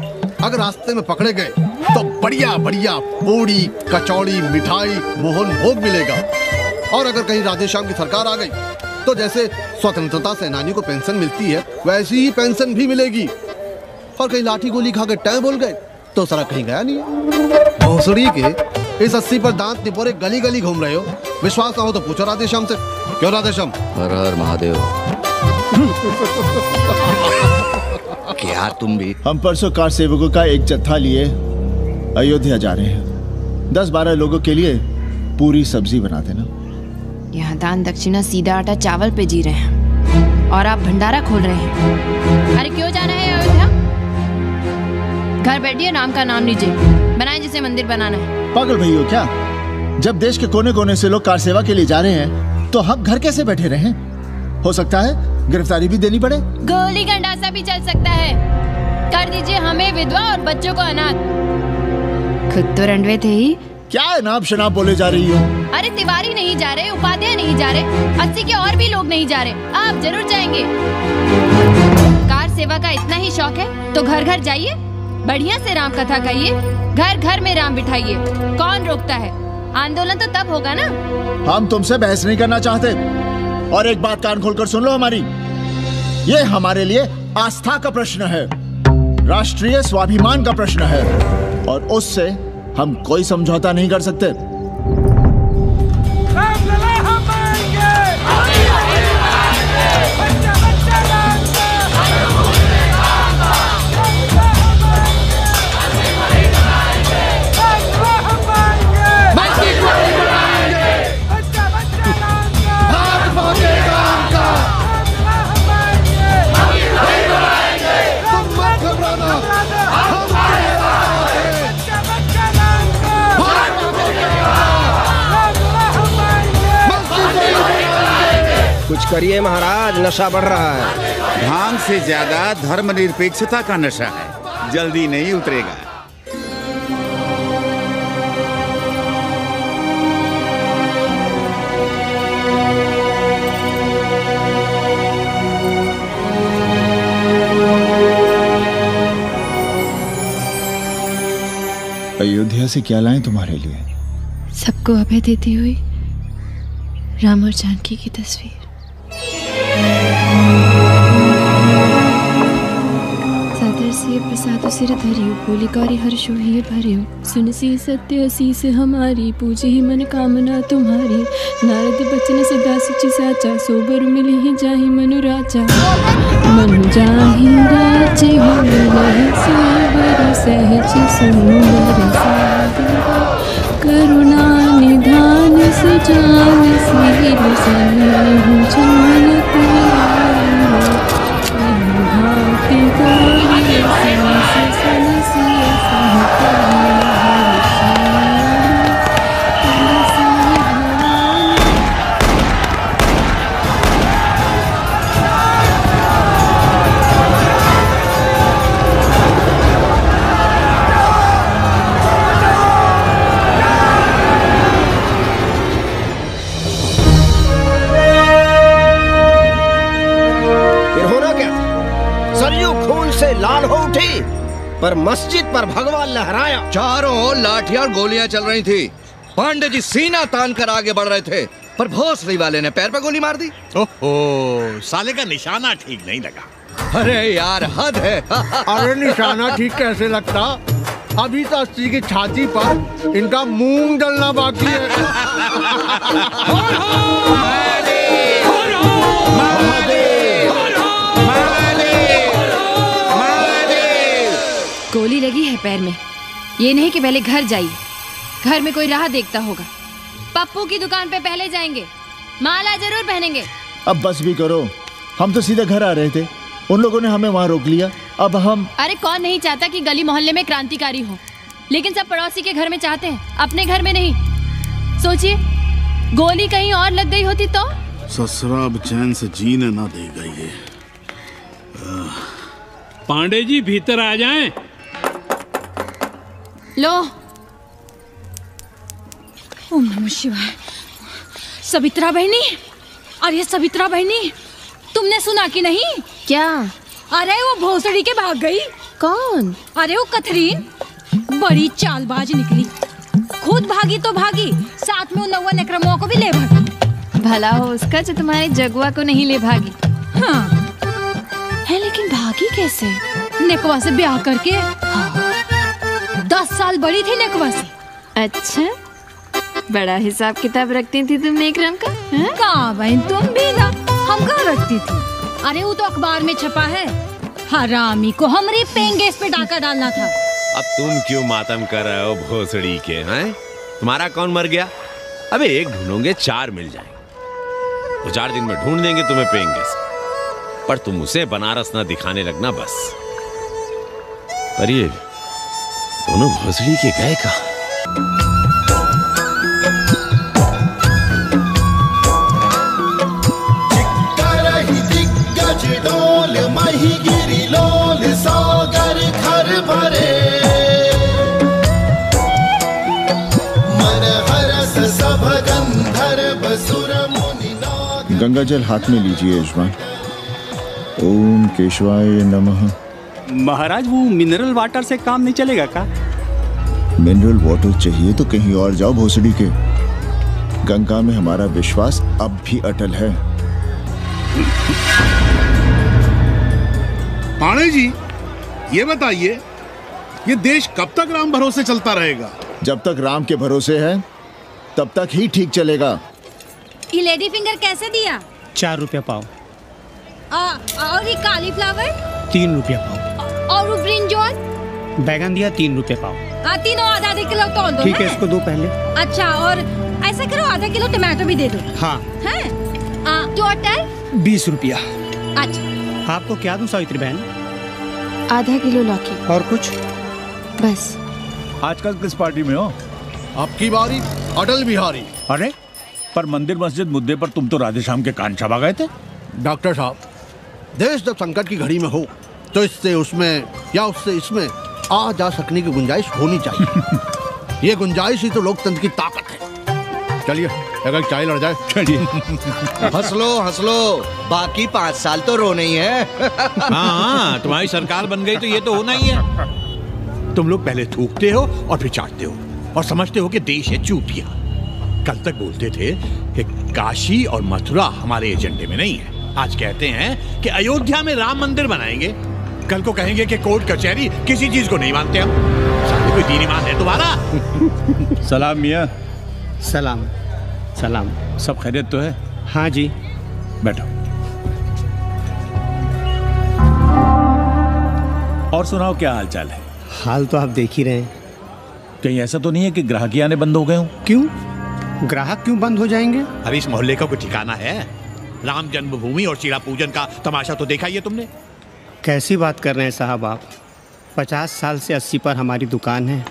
अगर रास्ते में पकड़े गए तो बढ़िया बढ़िया पूरी कचौड़ी मिठाई मोहन भोग मिलेगा, और अगर कहीं राधे श्याम की सरकार आ गई तो जैसे स्वतंत्रता सेनानी को पेंशन मिलती है वैसी ही पेंशन भी मिलेगी। और कहीं लाठी गोली खा के टैं बोल गए तो सारा कहीं गया नहीं है। भोसड़ी के इस अस्सी पर दांत निपोरे गली गली घूम रहे हो, विश्वास ना हो तो पूछो राधे श्याम से। क्यों राधे श्याम? हर हर महादेव। क्या तुम भी? हम परसों कार सेवकों का एक जत्था लिए अयोध्या जा रहे हैं। दस बारह लोगों के लिए पूरी सब्जी बना देना। यहाँ दान दक्षिणा सीधा आटा चावल पे जी रहे हैं और आप भंडारा खोल रहे हैं। अरे क्यों जाना है अयोध्या? घर बैठिए, नाम का नाम लीजिए, बनाए जिसे मंदिर बनाना है। पागल भाई हो क्या? जब देश के कोने कोने से लोग कार सेवा के लिए जा रहे हैं तो हम घर कैसे बैठे रहे? हो सकता है गिरफ्तारी भी देनी पड़े, गोली गंडासा भी चल सकता है। कर दीजिए हमें विधवा और बच्चों को अनाथ। खुद तो रंडवे थे ही। क्या नाम शनाब बोले जा रही हो? अरे तिवारी नहीं जा रहे, उपाध्याय नहीं जा रहे, अस्सी के और भी लोग नहीं जा रहे, आप जरूर जाएंगे। कार सेवा का इतना ही शौक है तो घर घर जाइए, बढ़िया से राम कथा कहिए, घर घर में राम बिठाइए, कौन रोकता है? आंदोलन तो तब होगा ना। हम तुमसे बहस नहीं करना चाहते, और एक बात कान खोलकर सुन लो हमारी, ये हमारे लिए आस्था का प्रश्न है, राष्ट्रीय स्वाभिमान का प्रश्न है, और उससे हम कोई समझौता नहीं कर सकते। कुछ करिए महाराज, नशा बढ़ रहा है। भांग से ज्यादा धर्मनिरपेक्षता का नशा है, जल्दी नहीं उतरेगा। अयोध्या से क्या लाएं तुम्हारे लिए? सबको अभय देती हुई राम और जानकी की तस्वीर। सादरसी प्रसाद सिर धरियो, बोली कारी हर शोहे भरियो, सुनसी सत्य असीस हमारी, पूजे ही मन कामना तुम्हारी, नारद बचन सदा सुचि साचा, सोबर मिली ही जाहि मनु राजा, मन जाहि राचे हो लहि सोबर सहज सुंदर सागर, करुणा निधान सुजान सीर सन हो जान। सरयू खून से लाल हो उठी, पर मस्जिद पर भगवा लहराया। चारों ओर लाठियां और गोलियां चल रही थी। पांडे जी सीना तान कर आगे बढ़ रहे थे, पर भोसड़ी वाले ने पैर पर गोली मार दी। ओहो, साले का निशाना ठीक नहीं लगा। अरे यार हद है। अरे निशाना ठीक कैसे लगता? अभी तो अस्सी की छाती पर इनका मूंग डलना बाकी है। गोली लगी है पैर में, ये नहीं कि पहले घर जाइए, घर में कोई राह देखता होगा। पप्पू की दुकान पे पहले जाएंगे, माला जरूर पहनेंगे। अब बस भी करो, हम तो सीधा घर आ रहे थे, उन लोगों ने हमें वहाँ रोक लिया। अब हम अरे कौन नहीं चाहता कि गली मोहल्ले में क्रांतिकारी हो, लेकिन सब पड़ोसी के घर में चाहते हैं, अपने घर में नहीं। सोचिए गोली कहीं और लग गई होती तो ससुरा अब चैन से जीने ना देगा। ये पांडे जी भीतर आ जाएं। लो। ओम नमः शिवाय। सवित्रा बहनी, अरे सवित्रा बहनी, तुमने सुना कि नहीं? क्या? अरे वो भोसड़ी के भाग गई। कौन? अरे वो कथरीन, बड़ी चालबाज निकली। खुद भागी तो भागी, साथ में उन नौवा नेक्रमों को भी ले भागी। भला हो उसका जो तुम्हारे जगुआ को नहीं ले भागी। हाँ। है लेकिन भागी कैसे? नेकवा से ब्याह करके। हाँ। दस साल बड़ी थी नेकवा से। अच्छा, बड़ा हिसाब किताब रखती थी तुम नेक्रम का? हाँ भाई तुम भी ना, हम कहाँ रखती थी? अरे वो तो अखबार में छपा है। हरामी को हम पेंगे इस पे डाका डालना था। अब तुम क्यों मातम कर रहे हो भोसड़ी के? हैं? तुम्हारा कौन मर गया? अबे एक ढूंढोगे चार मिल जाएंगे, तो चार दिन में ढूंढ देंगे तुम्हें पेंगे। पर तुम उसे बनारस ना दिखाने लगना बस। पर ये दोनों भोसड़ी के गए कहाँ? डोल मही गिरी लोल सागर घर भरे मन हरस सब गंधर्व सुर मुनि नाग। गंगा जल हाथ में लीजिए यजमान। ओम केशवाय नमः। महाराज वो मिनरल वाटर से काम नहीं चलेगा का? मिनरल वाटर चाहिए तो कहीं और जाओ भोसड़ी के। गंगा में हमारा विश्वास अब भी अटल है। पांडे जी ये बताइए, ये देश कब तक राम भरोसे चलता रहेगा? जब तक राम के भरोसे है तब तक ही ठीक चलेगा। ये लेडी फिंगर कैसे दिया? चार रुपया पाव। आ, और ये कालीफ्लावर? तीन रुपया पाव। और वो ब्रिंजल? बैगन दिया तीन रुपया पाव। आ, तीनों आधा आधा किलो तोल दो। ठीक है, है इसको दो पहले। अच्छा, और ऐसा करो आधा किलो टमाटो भी दे दो। हाँ है। टोटल बीस रुपया। अच्छा आपको क्या दूं सावित्री बहन? आधा किलो लौकी। और कुछ? बस। आजकल किस पार्टी में हो? आपकी बारी अटल बिहारी। अरे पर मंदिर मस्जिद मुद्दे पर तुम तो राधेश्याम के कान चबा गए थे। डॉक्टर साहब देश जब संकट की घड़ी में हो तो इससे उसमें या उससे इसमें आ जा सकने की गुंजाइश होनी चाहिए। ये गुंजाइश ही तो लोकतंत्र की ताकत है। चलिए अगर चाय लड़ जाए। हंसलो हंसलो, बाकी पाँच साल तो रोना ही है। हाँ तुम्हारी सरकार बन गई तो ये तो होना ही है। तुम लोग पहले थूकते हो और फिर चाटते हो और समझते हो कि देश है चूतिया। कल तक बोलते थे कि काशी और मथुरा हमारे एजेंडे में नहीं है, आज कहते हैं कि अयोध्या में राम मंदिर बनाएंगे, कल को कहेंगे कि कोर्ट कचहरी किसी चीज को नहीं मानते हम। कोई दीन ईमान है तुम्हारा? सलाम मियाँ। सलाम सलाम। सब खैरियत तो है? हाँ जी। बैठो। और सुनाओ क्या हाल चाल है? हाल तो आप देख ही रहे हैं। कहीं ऐसा तो नहीं है कि ग्राहक आने बंद हो गए हों? क्यों? ग्राहक क्यों बंद हो जाएंगे? अभी इस मोहल्ले का कोई ठिकाना है? राम जन्मभूमि और शिला पूजन का तमाशा तो देखा ही है तुमने। कैसी बात कर रहे हैं साहब आप? पचास साल से अस्सी पर हमारी दुकान है,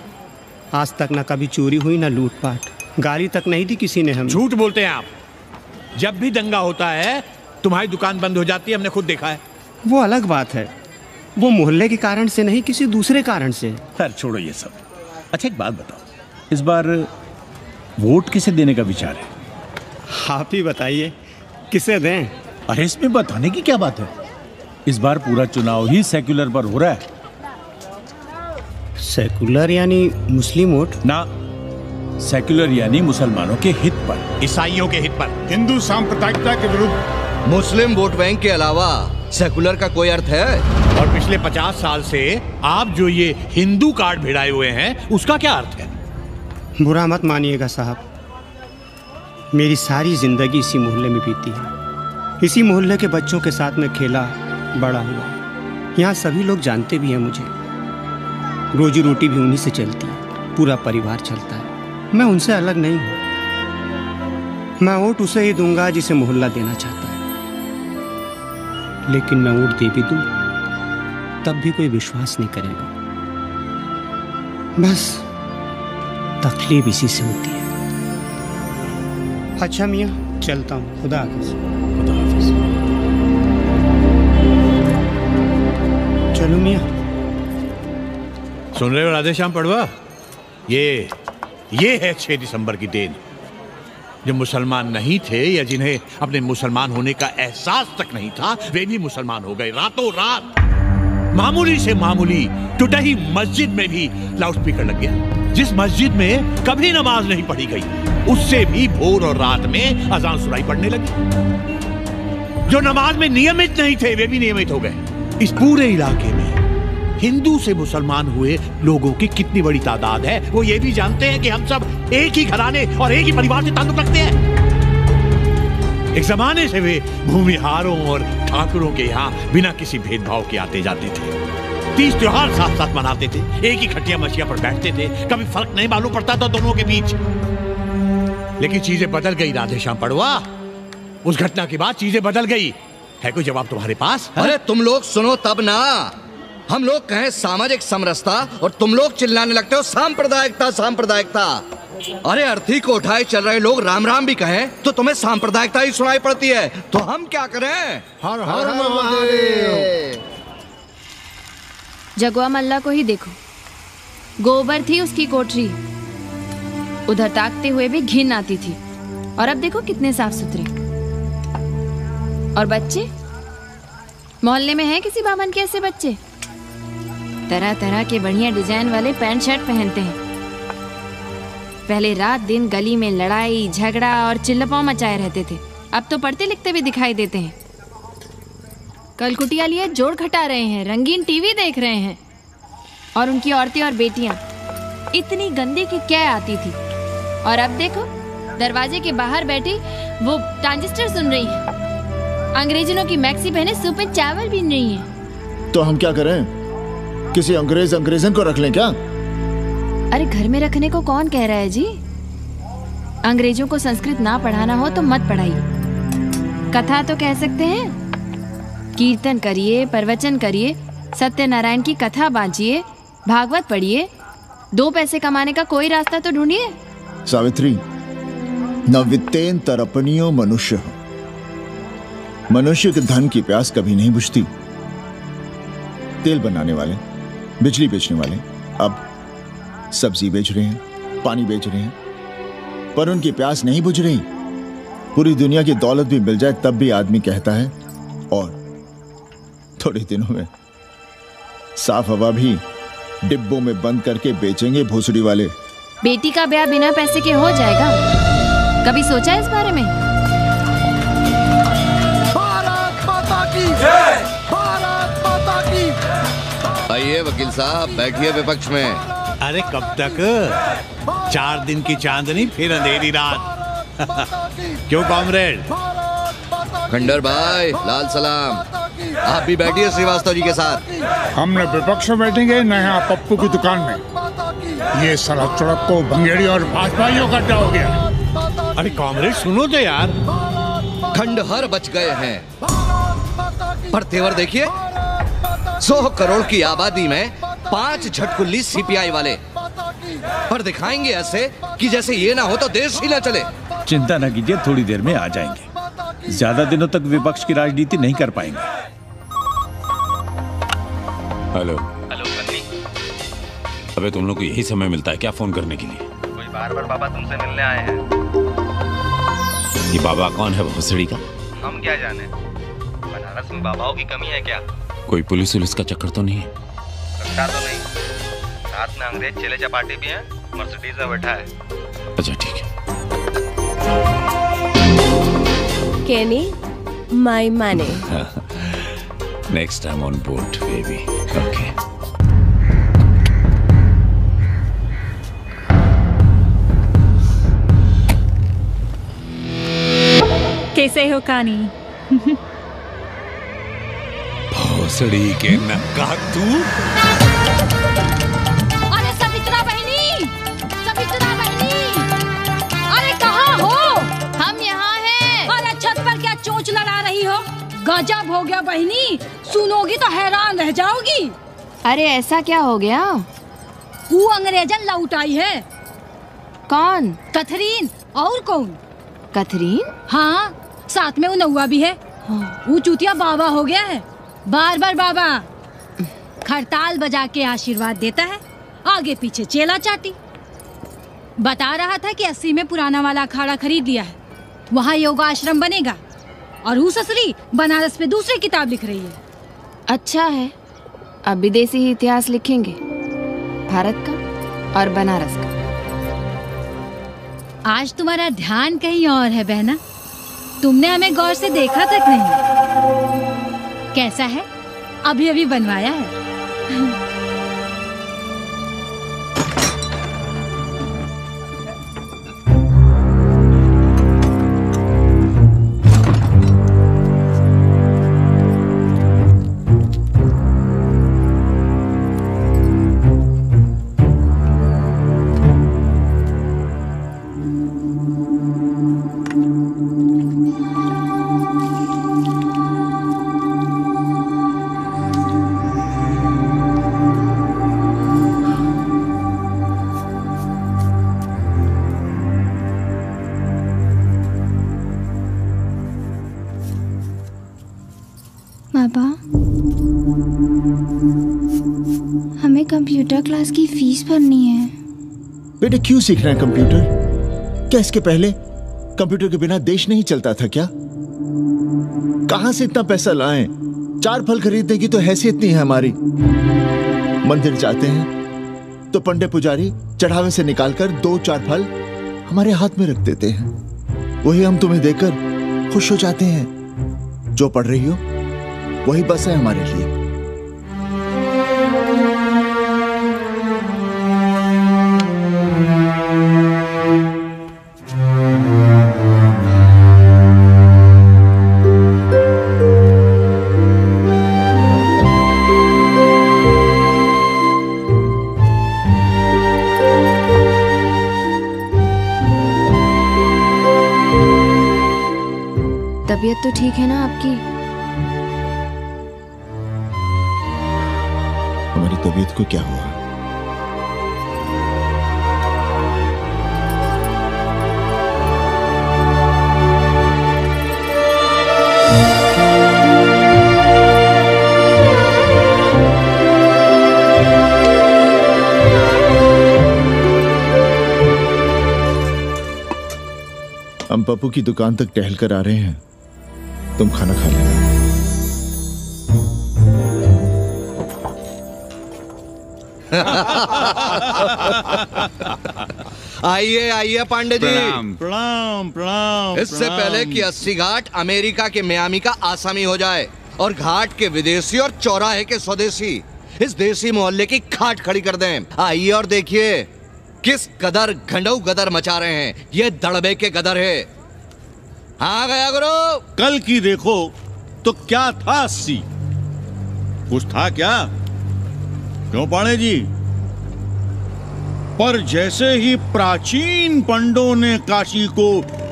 आज तक ना कभी चोरी हुई ना लूटपाट, गाली तक नहीं दी किसी ने। हम झूठ बोलते हैं आप। जब भी दंगा होता है तुम्हारी दुकान बंद हो जाती है, हमने खुद देखा है। वो अलग बात है, वो मोहल्ले के कारण से नहीं किसी दूसरे कारण से। खैर छोड़ो ये सब। अच्छा एक बात बताओ, इस बार वोट किसे देने का विचार है? आप ही बताइए किसे दें। अरे इसमें बताने की क्या बात है? इस बार पूरा चुनाव ही सेक्युलर पर हो रहा है। सेक्युलर यानी मुस्लिम वोट? ना, सेक्युलर यानी मुसलमानों के हित पर, ईसाइयों के हित पर, हिंदू सांप्रदायिकता के विरुद्ध। मुस्लिम वोट बैंक के अलावा सेक्युलर का कोई अर्थ है? और पिछले पचास साल से आप जो ये हिंदू कार्ड भिड़ाए हुए हैं उसका क्या अर्थ है? बुरा मत मानिएगा साहब, मेरी सारी जिंदगी इसी मोहल्ले में बीती है, इसी मोहल्ले के बच्चों के साथ मैं खेला बड़ा हुआ, यहाँ सभी लोग जानते भी हैं मुझे, रोजी रोटी भी उन्हीं से चलती है, पूरा परिवार चलता है, मैं उनसे अलग नहीं हूँ। मैं वोट उसे ही दूंगा जिसे मोहल्ला देना चाहता है, लेकिन मैं वोट दे भी दूँ तब भी कोई विश्वास नहीं करेगा, बस तकलीफ इसी से होती है। अच्छा मियाँ, चलता हूँ, खुदा हाफिज़। खुदा हाफिज़। चलो मियाँ। सुन रहे हो राधेश्याम पड़वा, ये ये है छह दिसंबर की देन, जो मुसलमान नहीं थे या जिन्हें अपने मुसलमान होने का एहसास तक नहीं था वे भी मुसलमान हो गए रातों रात। मामूली से मामूली टूटा ही मस्जिद में भी लाउडस्पीकर लग गया, जिस मस्जिद में कभी नमाज नहीं पढ़ी गई उससे भी भोर और रात में अजान सुनाई पड़ने लगी, जो नमाज में नियमित नहीं थे वे भी नियमित हो गए। इस पूरे इलाके में हिंदू से मुसलमान हुए लोगों की कितनी बड़ी तादाद है वो ये भी जानते हैं कि हम सब एक ही घराने और एक ही परिवार से ताल्लुक रखते हैं। एक जमाने से वे भूमिहारों और ठाकुरों के यहाँ बिना किसी भेदभाव के आते जाते थे, तीज त्योहार साथ साथ मनाते थे, एक ही खटिया मछिया पर बैठते थे, कभी फर्क नहीं मालूम पड़ता था दोनों के बीच। लेकिन चीजें बदल गई राधेश्याम पड़वा, उस घटना के बाद चीजें बदल गई। है कोई जवाब तुम्हारे पास? अरे तुम लोग सुनो तब ना, हम लोग कहें सामाजिक समरसता और तुम लोग चिल्लाने लगते हो सांप्रदायिकता सांप्रदायिकता। अरे अर्थी को उठाए चल रहे लोग राम राम भी कहें तो तुम्हें सांप्रदायिकता ही सुनाई पड़ती है, तो हम क्या करें? हर हर महादेव। जगुआ मल्ला को ही देखो, गोबर थी उसकी कोठरी, उधर ताकते हुए भी घिन आती थी, और अब देखो कितने साफ सुथरे। और बच्चे मोहल्ले में हैं किसी बामन के ऐसे बच्चे, तरह तरह के बढ़िया डिजाइन वाले पैंट शर्ट पहनते हैं। पहले रात दिन गली में लड़ाई झगड़ा और चिल्लापाव मचाए रहते थे, अब तो पढ़ते लिखते भी दिखाई देते हैं। कलकुटिया लिए जोड़ घटा रहे हैं, रंगीन टीवी देख रहे हैं, और उनकी औरतें और बेटियां इतनी गंदी की क्या आती थी। और अब देखो दरवाजे के बाहर बैठी वो ट्रांजिस्टर सुन रही है, अंग्रेजों की मैक्सी पहने सूप में चावल भी नहीं है। तो हम क्या करें, किसी अंग्रेज अंग्रेजन को रख लें क्या? अरे घर में रखने को कौन कह रहा है जी, अंग्रेजों को संस्कृत ना पढ़ाना हो तो मत पढ़ाइए, कथा तो कह सकते हैं, कीर्तन करिए, प्रवचन करिए, सत्यनारायण की कथा बांचिए, भागवत पढ़िए, दो पैसे कमाने का कोई रास्ता तो ढूंढिए। सावित्री, नवितेन तरपनियो मनुष्य, मनुष्य के धन की प्यास कभी नहीं बुझती। तेल बनाने वाले, बिजली बेचने वाले अब सब्जी बेच रहे हैं, पानी बेच रहे हैं, पर उनकी प्यास नहीं बुझ रही। पूरी दुनिया की दौलत भी मिल जाए तब भी आदमी कहता है, और थोड़े दिनों में साफ हवा भी डिब्बों में बंद करके बेचेंगे भोसड़ी वाले। बेटी का ब्याह बिना पैसे के हो जाएगा, कभी सोचा है इस बारे में? भारत माता की जय, भारत माता की जय। आइए वकील साहब, बैठिए विपक्ष में। अरे कब तक, चार दिन की चांदनी फिर अंधेरी रात। क्यों कॉमरेड खंडर भाई, लाल सलाम, आप भी बैठिए श्रीवास्तव जी के साथ। हम न विपक्ष में बैठेंगे न यहाँ पप्पू की दुकान में, ये साला चुड़क को भंगेड़ी और भाजपाइयों का अड्डा हो गया। अरे कॉमरेड सुनो तो यार, खंडहर बच गए हैं पर तेवर देखिए, सौ करोड़ की आबादी में पांच झटकुल्ली सीपीआई वाले, पर दिखाएंगे ऐसे कि जैसे ये ना हो तो देश ही ना चले। चिंता न कीजिए, थोड़ी देर में आ जाएंगे, ज्यादा दिनों तक विपक्ष की राजनीति नहीं कर पाएंगे। हेलो हेलो बदली, अबे तुम लोग को यही समय मिलता है क्या फोन करने के लिए? कोई बार बार बाबा तुमसे मिलने आए हैं। ये बाबा कौन है भोसड़ी का? हम क्या जाने, नारा सिंह बाबाओं की कमी है क्या? कोई पुलिस पुलिस का चक्कर तो नहीं है? चक्कर तो नहीं, साथ में अंग्रेज चेले चपाटी भी है, मर्सिडीज में बैठा है। अच्छा ठीक है। कैनी my money. Next time on board baby. Okay. कैसे हो कानी? भोसड़ी के नक्का तू? अरे सवित्रा बहनी, सवित्रा बहनी, अरे कहाँ हो? हम यहाँ हैं। अरे छत पर क्या चोंच लड़ा रही हो? गजब हो गया बहनी, सुनोगी तो हैरान रह जाओगी। अरे ऐसा क्या हो गया? वो अंग्रेजन लौट आई है। कौन? कैथरीन। और कौन? कैथरीन? हाँ, साथ में वो नौवा भी है। वो चूतिया बाबा हो गया है। बार बार बाबा खड़ताल बजा के आशीर्वाद देता है, आगे पीछे चेला चाटी। बता रहा था कि अस्सी में पुराना वाला अखाड़ा खरीद लिया है, वहाँ योगा आश्रम बनेगा, और वो ससुरी बनारस पे दूसरी किताब लिख रही है। अच्छा है, अब विदेशी इतिहास लिखेंगे, भारत का और बनारस का। आज तुम्हारा ध्यान कहीं और है बहना, तुमने हमें गौर से देखा तक नहीं। कैसा है? अभी अभी बनवाया है। क्लास की फीस भरनी है। बेटे क्यों सीख रहे हैं कंप्यूटर? क्या इसके पहले कंप्यूटर के बिना देश नहीं चलता था क्या? कहां से इतना पैसा लाएं? चार फल खरीदने की तो हैसियत नहीं है हमारी। मंदिर जाते हैं तो पंडे पुजारी चढ़ावे से निकालकर दो चार फल हमारे हाथ में रख देते हैं, वही हम तुम्हें देखकर खुश हो जाते हैं। जो पढ़ रही हो वही बस है हमारे लिए। तबीयत तो ठीक है ना आपकी? हमारी तबीयत को क्या हुआ? हम पप्पू की दुकान तक टहल कर आ रहे हैं, तुम खाना खा लेना। आइए आइए पांडे जी। प्रणाम प्रणाम प्रणाम। इससे पहले कि अस्सी घाट अमेरिका के मियामी का आसामी हो जाए और घाट के विदेशी और चौराहे के स्वदेशी, इस देसी मोहल्ले की खाट खड़ी कर दें। आइए और देखिए किस गदर घंडऊ गदर मचा रहे हैं। ये दड़बे के गदर है। हाँ गया गुरु, कल की देखो तो क्या था अस्सी? कुछ था क्या? क्यों पांडे जी? पर जैसे ही प्राचीन पंडों ने काशी को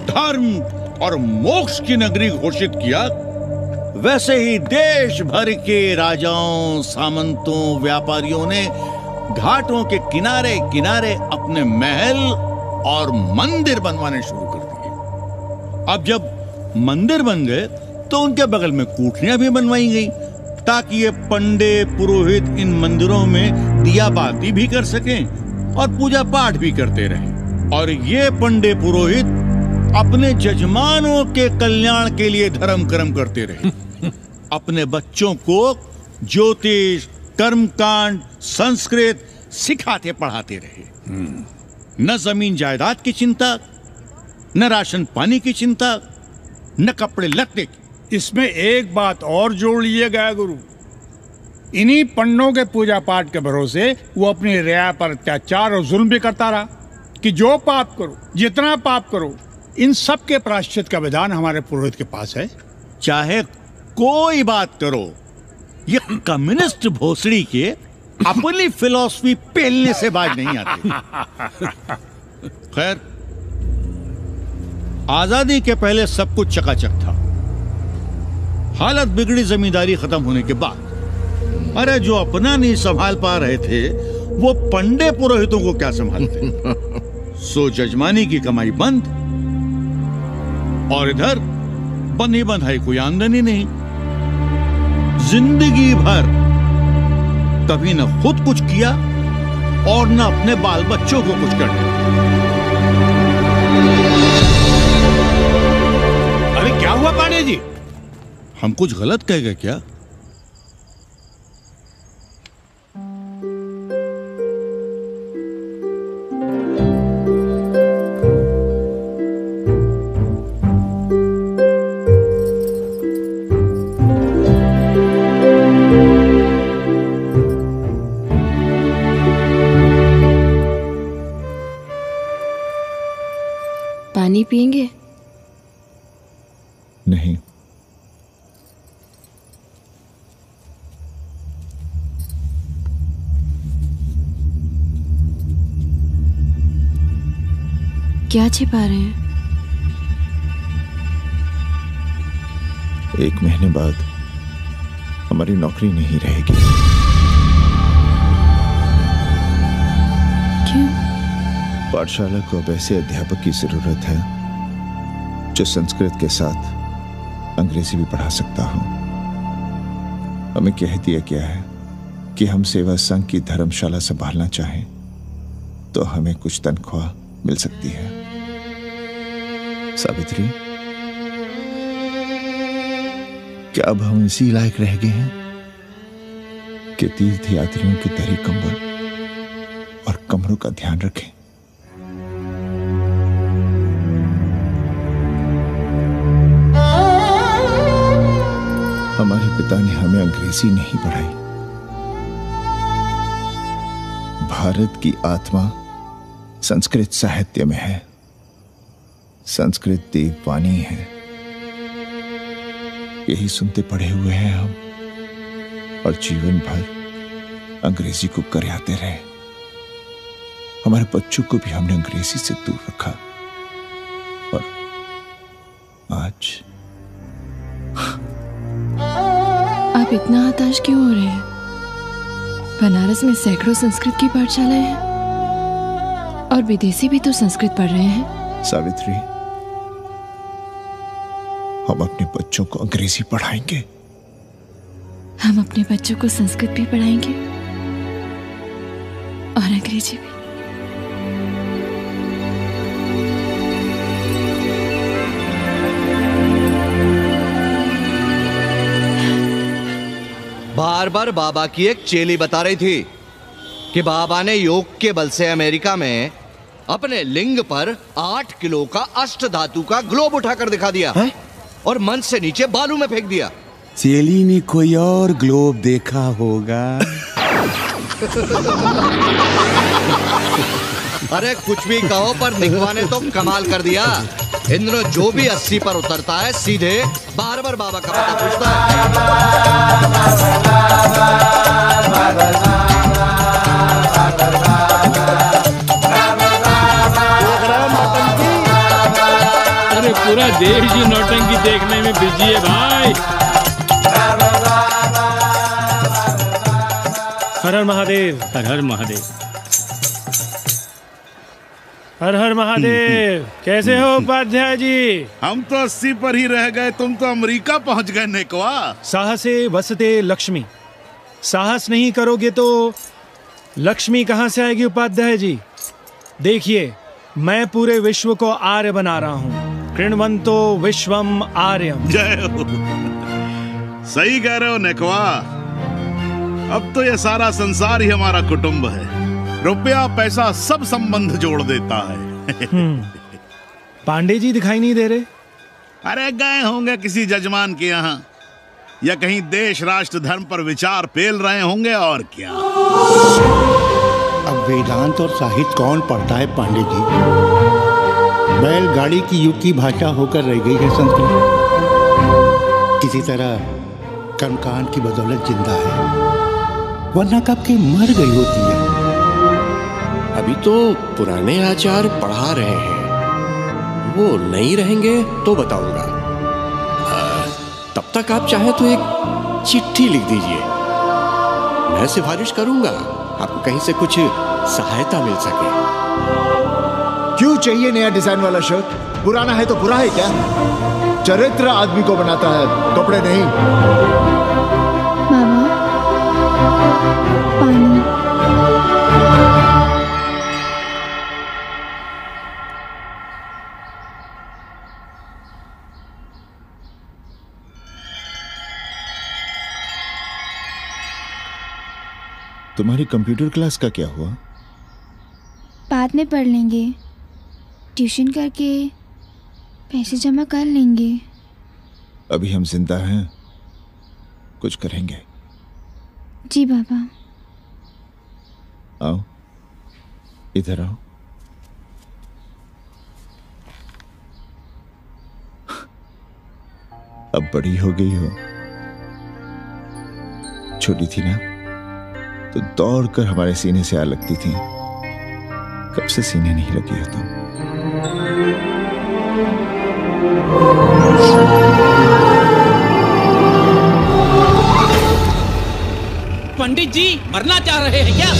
धर्म और मोक्ष की नगरी घोषित किया, वैसे ही देश भर के राजाओं, सामंतों, व्यापारियों ने घाटों के किनारे किनारे अपने महल और मंदिर बनवाने शुरू किए। अब जब मंदिर बन गए तो उनके बगल में कोठरियां भी बनवाई गई ताकि ये पंडे पुरोहित इन मंदिरों में दिया बाती भी कर सकें और पूजा पाठ भी करते रहें। और ये पंडे पुरोहित अपने जजमानों के कल्याण के लिए धर्म कर्म करते रहे। अपने बच्चों को ज्योतिष, कर्मकांड, संस्कृत सिखाते पढ़ाते रहे। न जमीन जायदाद की चिंता, न राशन पानी की चिंता, न कपड़े लत्ते की। इसमें एक बात और जोड़ लिएगा गुरु, इन्हीं पंडों के पूजा पाठ के भरोसे वो अपनी रिया पर अत्याचार और जुल्म भी करता रहा कि जो पाप करो, जितना पाप करो, इन सब के प्रायश्चित का विधान हमारे पुरोहित के पास है। चाहे कोई बात करो, ये कम्युनिस्ट भोसड़ी के अपनी फिलॉसफी पेलने से बाज नहीं आते। खैर, आजादी के पहले सब कुछ चकाचक था। हालत बिगड़ी जमींदारी खत्म होने के बाद। अरे जो अपना नहीं संभाल पा रहे थे वो पंडे पुरोहितों को क्या संभालते। सो जजमानी की कमाई बंद और इधर बंधी बंधाई कोई आमदनी नहीं। जिंदगी भर कभी न खुद कुछ किया और न अपने बाल बच्चों को कुछ कर दिया। अरे क्या हुआ पांडे जी, हम कुछ गलत कह गए क्या? पानी पिएंगे? नहीं। क्या छिपा रहे हैं? एक महीने बाद हमारी नौकरी नहीं रहेगी। क्यों? पाठशाला को अब ऐसे अध्यापक की जरूरत है जो संस्कृत के साथ अंग्रेजी भी पढ़ा सकता हो। हमें कह दिया गया है कि हम सेवा संघ की धर्मशाला संभालना चाहें तो हमें कुछ तनख्वाह मिल सकती है। सावित्री, क्या अब हम इसी लायक रह गए हैं कि तीर्थ यात्रियों की दरी कंबल और कमरों का ध्यान रखें? हमारे पिता ने हमें अंग्रेजी नहीं पढ़ाई। भारत की आत्मा संस्कृत साहित्य में है। संस्कृत देववाणी है, यही सुनते पढ़े हुए हैं हम और जीवन भर अंग्रेजी को करयाते रहे। हमारे बच्चों को भी हमने अंग्रेजी से दूर रखा और आज आप इतना हताश क्यों हो रहे हैं? बनारस में सैकड़ों संस्कृत की पाठशालाएं हैं और विदेशी भी तो संस्कृत पढ़ रहे हैं। सावित्री, हम अपने बच्चों को अंग्रेजी पढ़ाएंगे। हम अपने बच्चों को संस्कृत भी पढ़ाएंगे और अंग्रेजी भी। बार बार बाबा की एक चेली बता रही थी कि बाबा ने योग के बल से अमेरिका में अपने लिंग पर आठ किलो का अष्ट धातु का ग्लोब उठाकर दिखा दिया है? और मंच से नीचे बालू में फेंक दिया। चेली ने कोई और ग्लोब देखा होगा। अरे कुछ भी कहो पर निकवा ने तो कमाल कर दिया। इंद्र जो भी अस्सी पर उतरता है सीधे बार बार बाबा का पता पूछता है। अरे पूरा देश जी नौटंकी देखने में बिजी है भाई। हर हर महादेव। हर हर महादेव। हर हर महादेव। कैसे हो उपाध्याय जी? हम तो अस्सी पर ही रह गए, तुम तो अमेरिका पहुंच गए नेकवा। साहसे वसते लक्ष्मी, साहस नहीं करोगे तो लक्ष्मी कहां से आएगी उपाध्याय जी? देखिए, मैं पूरे विश्व को आर्य बना रहा हूं। कृण्वंतो विश्वम आर्यम। जय हो। सही कह रहे हो नेकवा, अब तो यह सारा संसार ही हमारा कुटुंब है। रुपया पैसा सब संबंध जोड़ देता है। पांडे जी दिखाई नहीं दे रहे? अरे गए होंगे किसी जजमान के यहाँ, या कहीं देश राष्ट्र धर्म पर विचार पेल रहे होंगे और क्या। अब वेदांत और साहित्य कौन पढ़ता है पांडे जी? बैलगाड़ी की युग की भाषा होकर रह गई है संस्कृत। किसी तरह कर्मकांड की बदौलत जिंदा है, वरना कब की मर गई होती है। अभी तो पुराने आचार्य पढ़ा रहे हैं, वो नहीं रहेंगे तो बताऊंगा। तब तक आप चाहे तो एक चिट्ठी लिख दीजिए, मैं सिफारिश करूंगा, आपको कहीं से कुछ सहायता मिल सके। क्यों चाहिए नया डिजाइन वाला शर्ट? पुराना है तो बुरा है क्या? चरित्र आदमी को बनाता है, कपड़े नहीं। मामा, पानी। तुम्हारी कंप्यूटर क्लास का क्या हुआ? बाद में पढ़ लेंगे, ट्यूशन करके पैसे जमा कर लेंगे। अभी हम जिंदा हैं, कुछ करेंगे। जी बाबा। आओ, इधर आओ। अब बड़ी हो गई हो, छोटी थी ना तो दौड़ कर हमारे सीने से आ लगती थी। कब से सीने नहीं लगी हो तुम? पंडित जी मरना चाह रहे हैं क्या?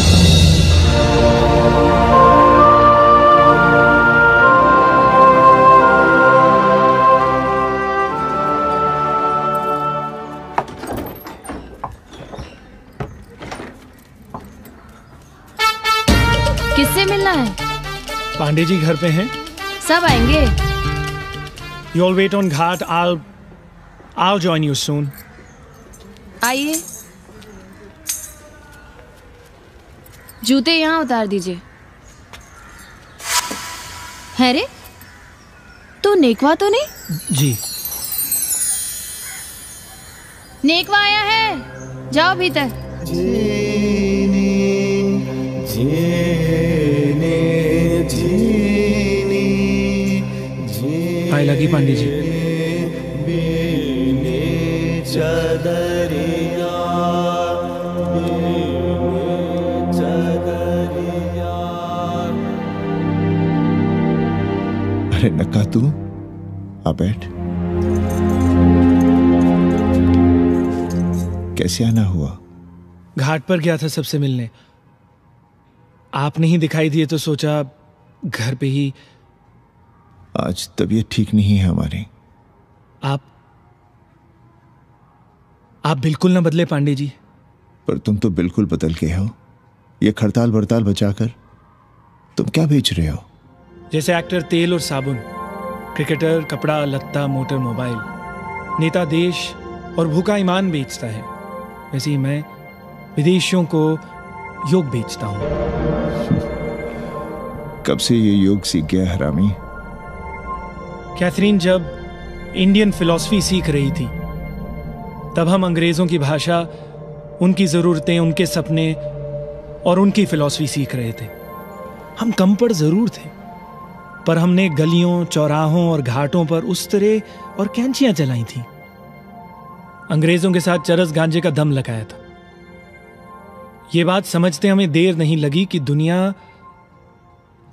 किससे मिलना है? पांडे जी घर पे हैं? सब आएंगे। You'll wait on Ghat. I'll, I'll join you soon. आइए, जूते यहाँ उतार दीजिए। है रे, तू नेकवा तो नहीं? जी। नेकवा आया है, जाओ भीतर। जीने, जीने, जीने, आई लगी पांडे जी। अरे नक्का तू आ बैठ। कैसे आना हुआ? घाट पर गया था सबसे मिलने, आप नहीं दिखाई दिए तो सोचा घर पे ही। आज तबीयत ठीक नहीं है हमारी। आप आप बिल्कुल ना बदले पांडे जी। पर तुम तो बिल्कुल बदल गए हो। ये खड़ताल बड़ताल बचाकर तुम क्या बेच रहे हो? जैसे एक्टर तेल और साबुन, क्रिकेटर कपड़ा लत्ता मोटर मोबाइल, नेता देश और भूखा ईमान बेचता है, वैसे ही मैं विदेशियों को योग बेचता हूँ। कब से ये योग सीख गया हरामी? कैथरीन जब इंडियन फिलॉसफी सीख रही थी तब हम अंग्रेजों की भाषा, उनकी ज़रूरतें, उनके सपने और उनकी फिलॉसफी सीख रहे थे। हम कम पर ज़रूर थे, पर हमने गलियों, चौराहों और घाटों पर उस्तरे और कैंचियां चलाई थीं। अंग्रेजों के साथ चरस गांजे का दम लगाया था। ये बात समझते हमें देर नहीं लगी कि दुनिया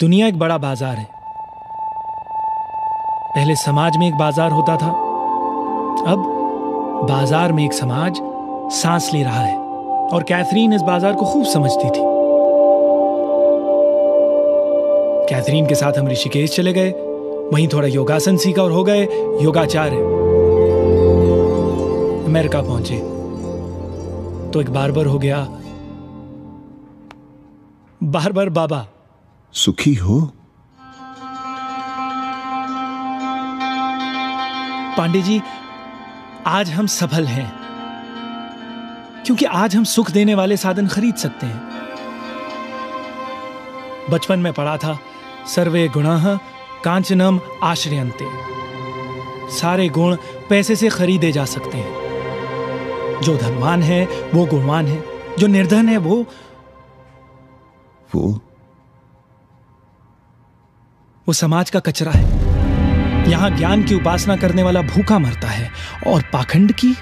दुनिया एक बड़ा बाजार है। पहले समाज में एक बाजार होता था, अब बाजार में एक समाज सांस ले रहा है, और कैथरीन इस बाजार को खूब समझती थी। कैथरीन के साथ हम ऋषिकेश चले गए, वहीं थोड़ा योगासन सीखा और हो गए योगाचार्य। अमेरिका पहुंचे तो एक बार्बर हो गया, बार्बर बाबा। सुखी हो? पांडे जी आज हम सफल हैं। क्योंकि आज हम सुख देने वाले साधन खरीद सकते हैं। बचपन में पढ़ा था, सर्वे गुणाः कांचनम आश्रयन्ते, सारे गुण पैसे से खरीदे जा सकते हैं। जो धनवान है वो गुणवान है, जो निर्धन है वो वो वो समाज का कचरा है। यहां ज्ञान की उपासना करने वाला भूखा मरता है और पाखंड की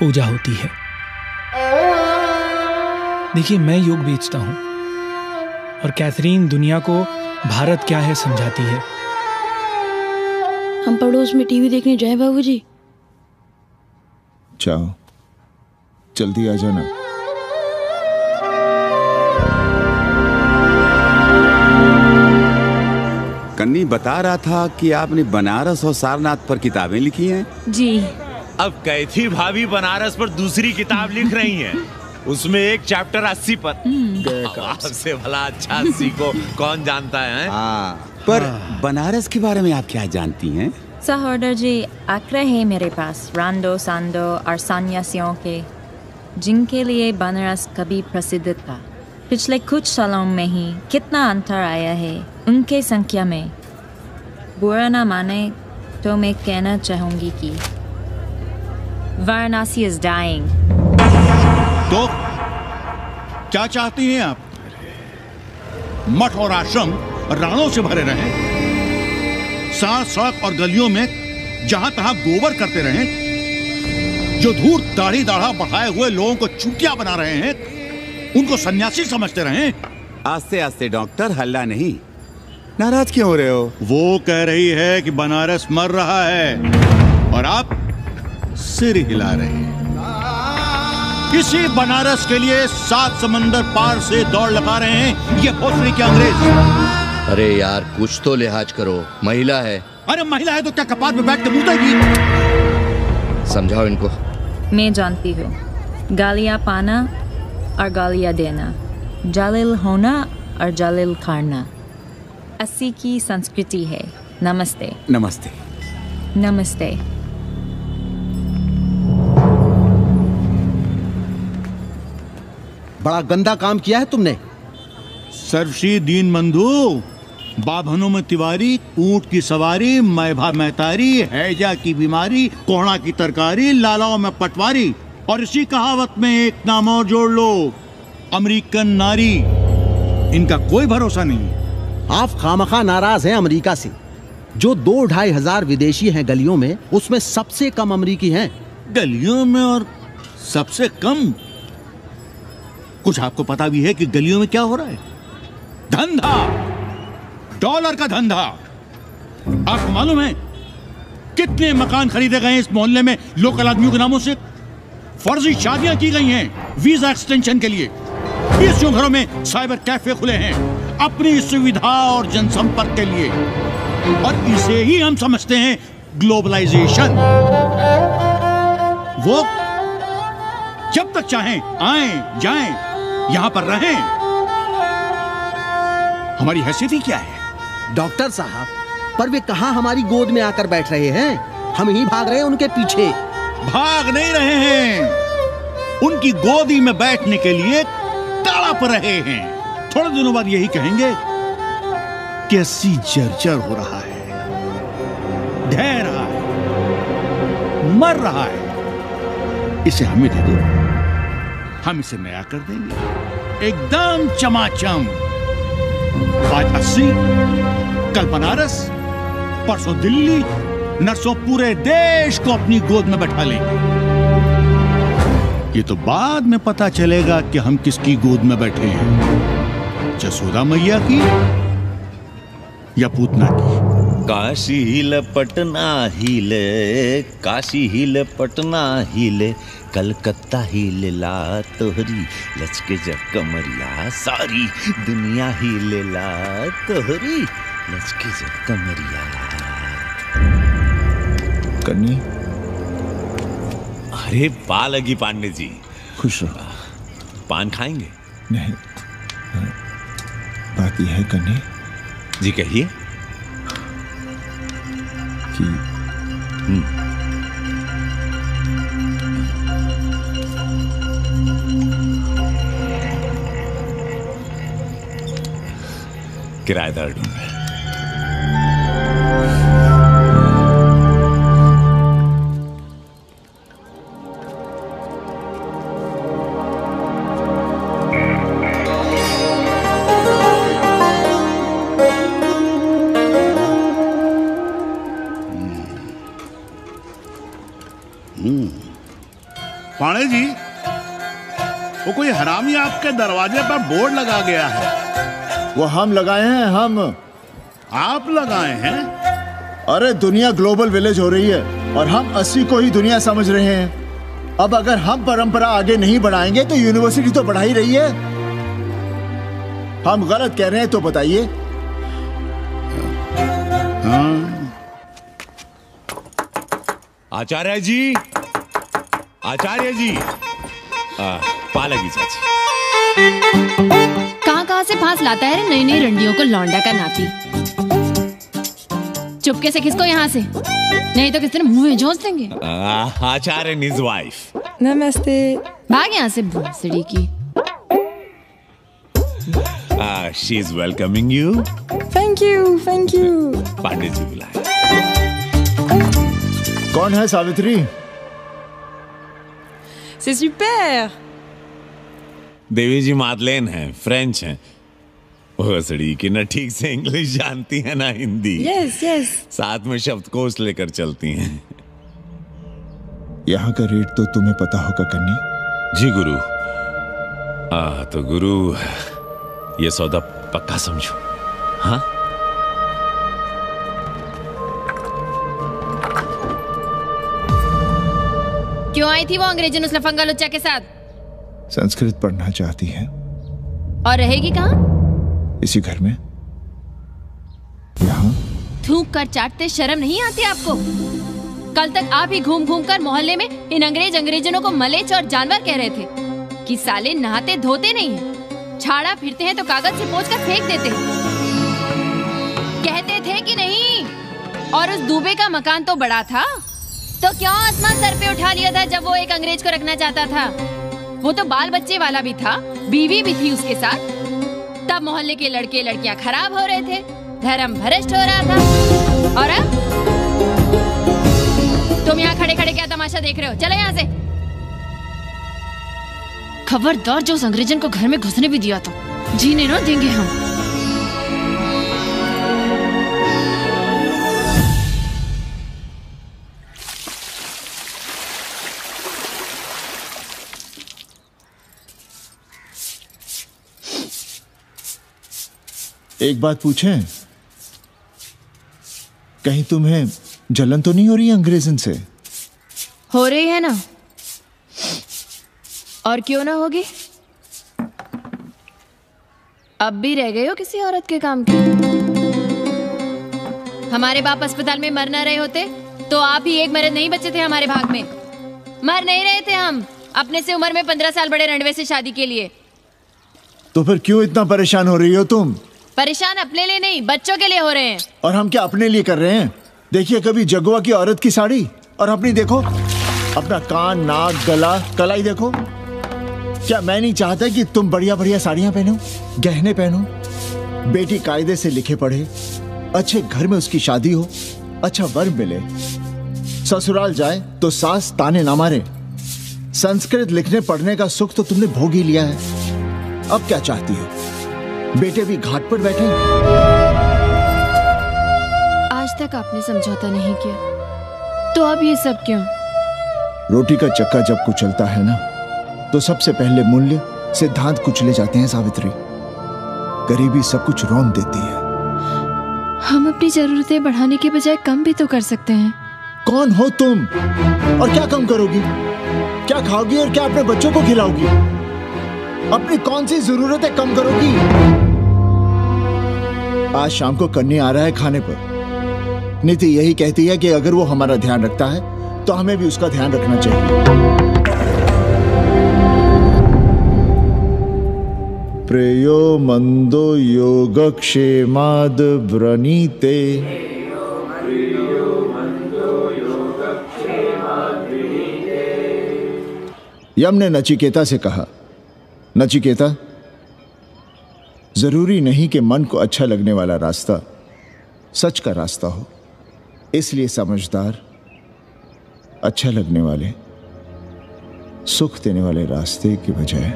पूजा होती है। देखिए, मैं योग बेचता हूं और कैथरीन दुनिया को भारत क्या है समझाती है। हम पड़ोस में टीवी देखने जाएं बाबूजी? जाओ, जल्दी आ जाना। कन्नी बता रहा था कि आपने बनारस और सारनाथ पर किताबें लिखी हैं। जी। अब कैथी भाभी बनारस पर दूसरी किताब लिख रही हैं। उसमें एक चैप्टर अस्सी पर। आपसे भला अच्छा सीखो, कौन जानता है। आ, पर आ, बनारस के बारे में आप क्या जानती हैं? सहोदर जी, आंकड़े हैं मेरे पास, रांदो सांदो और सन्यासियों के, जिनके लिए बनारस कभी प्रसिद्ध था। पिछले कुछ सालों में ही कितना अंतर आया है उनके संख्या में। बुरा ना माने तो मैं कहना चाहूँगी कि वाराणसी इज डाइंग। तो क्या चाहती हैं आप? मठ और आश्रम राणों से भरे रहे, साथ सड़क और गलियों में जहां तहां गोबर करते रहे, जो धूर दाढ़ी दाढ़ा बढ़ाए हुए लोगों को चूतिया बना रहे हैं, उनको सन्यासी समझते रहे। आस्ते आस्ते डॉक्टर, हल्ला नहीं। नाराज क्यों हो रहे हो? वो कह रही है कि बनारस मर रहा है और आप सिर हिला रहे हैं। किसी बनारस के लिए सात समंदर पार से दौड़ लगा रहे हैं ये भोसड़ी के अंग्रेज। अरे यार, कुछ तो लिहाज करो, महिला है। अरे महिला है तो क्या कपाट में बैठ के मुतेगी? समझाओ इनको। मैं जानती हूँ, गालियाँ पाना और गालियाँ देना, जालिल होना और जालिल खाना अस्सी की संस्कृति है। नमस्ते। नमस्ते। नमस्ते। बड़ा गंदा काम किया है तुमने। सर्वश्री दीन बंधु, बाभनों में तिवारी, ऊंट की सवारी, मैभा महतारी, हैजा की बीमारी, कोहणा की तरकारी, लालाओं में पटवारी, और इसी कहावत में एक नाम और जोड़ लो, अमेरिकन नारी। इनका कोई भरोसा नहीं। आप खामखा नाराज हैं अमेरिका से। जो दो ढाई हजार विदेशी हैं गलियों में, उसमें सबसे कम अमेरिकी हैं। गलियों में और सबसे कम? कुछ आपको पता भी है कि गलियों में क्या हो रहा है? धंधा, डॉलर का धंधा। आपको मालूम है कितने मकान खरीदे गए हैं इस मोहल्ले में लोकल आदमियों के नामों से? फर्जी शादियां की गई हैं वीजा एक्सटेंशन के लिए। बीसों घरों में साइबर कैफे खुले हैं अपनी सुविधा और जनसंपर्क के लिए, और इसे ही हम समझते हैं ग्लोबलाइजेशन। वो जब तक चाहें आएं जाएं, यहां पर रहें। हमारी हैसियत ही क्या है? डॉक्टर साहब, पर वे कहां हमारी गोद में आकर बैठ रहे हैं? हम ही भाग रहे हैं उनके पीछे। भाग नहीं रहे हैं, उनकी गोदी में बैठने के लिए तड़प रहे हैं। थोड़े दिनों बाद यही कहेंगे कि अस्सी जर्जर हो रहा है, ढह रहा है, मर रहा है, इसे हमें दे दो, हम इसे नया कर देंगे एकदम चमाचम। आज अस्सी, कल बनारस, परसों दिल्ली, नर्सों पूरे देश को अपनी गोद में बैठा लेंगे। ये तो बाद में पता चलेगा कि हम किसकी गोद में बैठे हैं, जसोदा मैया की या पूतना की। काशी हिले पटना हिले, काशी हिले पटना हिले, कलकत्ता हिले ला तोहरी, लचके जब कमरिया सारी दुनिया हिले ला तोहरी, लचके जब कमरिया। कन्नी, अरे पा लगी पांडे जी, खुश रहो। पान खाएंगे? नहीं, बात यह है कन्नी जी, कहिए कि किराएदार ढूंढे। पाणे जी, वो कोई हरामी आपके दरवाजे पर बोर्ड लगा गया है। वो हम लगाए हैं। हम आप लगाए हैं? अरे दुनिया ग्लोबल विलेज हो रही है और हम अस्सी को ही दुनिया समझ रहे हैं। अब अगर हम परंपरा आगे नहीं बढ़ाएंगे तो यूनिवर्सिटी तो बढ़ा ही रही है। हम गलत कह रहे हैं तो बताइए। आचार्य जी, आचार्य जी, पालगी चाची। कहां कहां से फांस लाता है रे नई नई रंडियों को लौंडा का नाती। चुपके से किसको यहां से, नहीं तो किस तरह मुंह में झोंस देंगे। आचार्य निज वाइफ। नमस्ते। भाग यहां से भूसड़ी की। She is welcoming you. Thank you, thank you. Pandey ji बुलाए। कौन है सावित्री? C'est super. देवी जी मादलेन हैं, फ्रेंच हैं। भोसड़ी की ना ठीक से इंग्लिश जानती है ना हिंदी। Yes yes. साथ में शब्दकोश लेकर चलती हैं। यहाँ का रेट तो तुम्हें पता होगा कन्नी जी। गुरु आ तो गुरु ये सौदा पक्का समझो। हाँ क्यों आई थी वो अंग्रेजन उस लफंगा लुच्चा के साथ? संस्कृत पढ़ना चाहती है। और रहेगी कहाँ? इसी घर में। यहाँ थूक कर चाटते शर्म नहीं आती आपको? कल तक आप ही घूम घूम कर मोहल्ले में इन अंग्रेज अंग्रेजनों को मलेच्छ और जानवर कह रहे थे कि साले नहाते धोते नहीं है, छाड़ा फिरते हैं तो कागज से पोंछ कर फेंक देते हैं। कहते थे कि नहीं, और उस दुबे का मकान तो बड़ा था तो क्यों आसमान सर पे उठा लिया था जब वो एक अंग्रेज को रखना चाहता था? वो तो बाल बच्चे वाला भी था, बीवी भी थी उसके साथ। तब मोहल्ले के लड़के लड़कियां खराब हो रहे थे, धर्म भ्रष्ट हो रहा था। और अब तुम यहाँ खड़े खड़े क्या तमाशा देख रहे हो? चलो यहाँ से। खबरदार जो उस अंग्रेजन को घर में घुसने भी दिया तो जीने न देंगे हम। एक बात पूछें, कहीं तुम्हें जलन तो नहीं हो रही अंग्रेजन से? हो रही है ना, और क्यों ना होगी। अब भी रह गए हो किसी औरत के काम के। हमारे बाप अस्पताल में मर ना रहे होते तो आप ही एक मर्द नहीं बचे थे हमारे भाग में। मर नहीं रहे थे हम अपने से उम्र में पंद्रह साल बड़े रंडवे से शादी के लिए। तो फिर क्यों इतना परेशान हो रही हो तुम? परेशान अपने लिए नहीं, बच्चों के लिए हो रहे हैं। और हम क्या अपने लिए कर रहे हैं? देखिए कभी जगुआ की औरत की साड़ी, और अपनी देखो, अपना कान नाक गला कलाई देखो। क्या मैं नहीं चाहता कि तुम बढ़िया बढ़िया साड़ियां पहनो, गहने पहनो, बेटी कायदे से लिखे पढ़े, अच्छे घर में उसकी शादी हो, अच्छा वर मिले, ससुराल जाए तो सास ताने ना मारे। संस्कृत लिखने पढ़ने का सुख तो तुमने भोग ही लिया है। अब क्या चाहती हो? बेटे भी घाट पर बैठे। आज तक आपने समझौता नहीं किया तो अब ये सब क्यों? रोटी का चक्का जब कुचलता है ना तो सबसे पहले मूल्य सिद्धांत कुचले जाते हैं सावित्री। गरीबी सब कुछ रौंद देती है। हम अपनी जरूरतें बढ़ाने के बजाय कम भी तो कर सकते हैं। कौन हो तुम और क्या कम करोगी? क्या खाओगी और क्या अपने बच्चों को खिलाओगी? अपनी कौन सी जरूरतें कम करोगी? आज शाम को कन्नी आ रहा है खाने पर। नीति यही कहती है कि अगर वो हमारा ध्यान रखता है तो हमें भी उसका ध्यान रखना चाहिए। प्रेयो मंदो योगक्षेमाद व्रणीते। यम ने नचिकेता से कहा, नचिकेता ज़रूरी नहीं कि मन को अच्छा लगने वाला रास्ता सच का रास्ता हो। इसलिए समझदार अच्छा लगने वाले, सुख देने वाले रास्ते के बजाय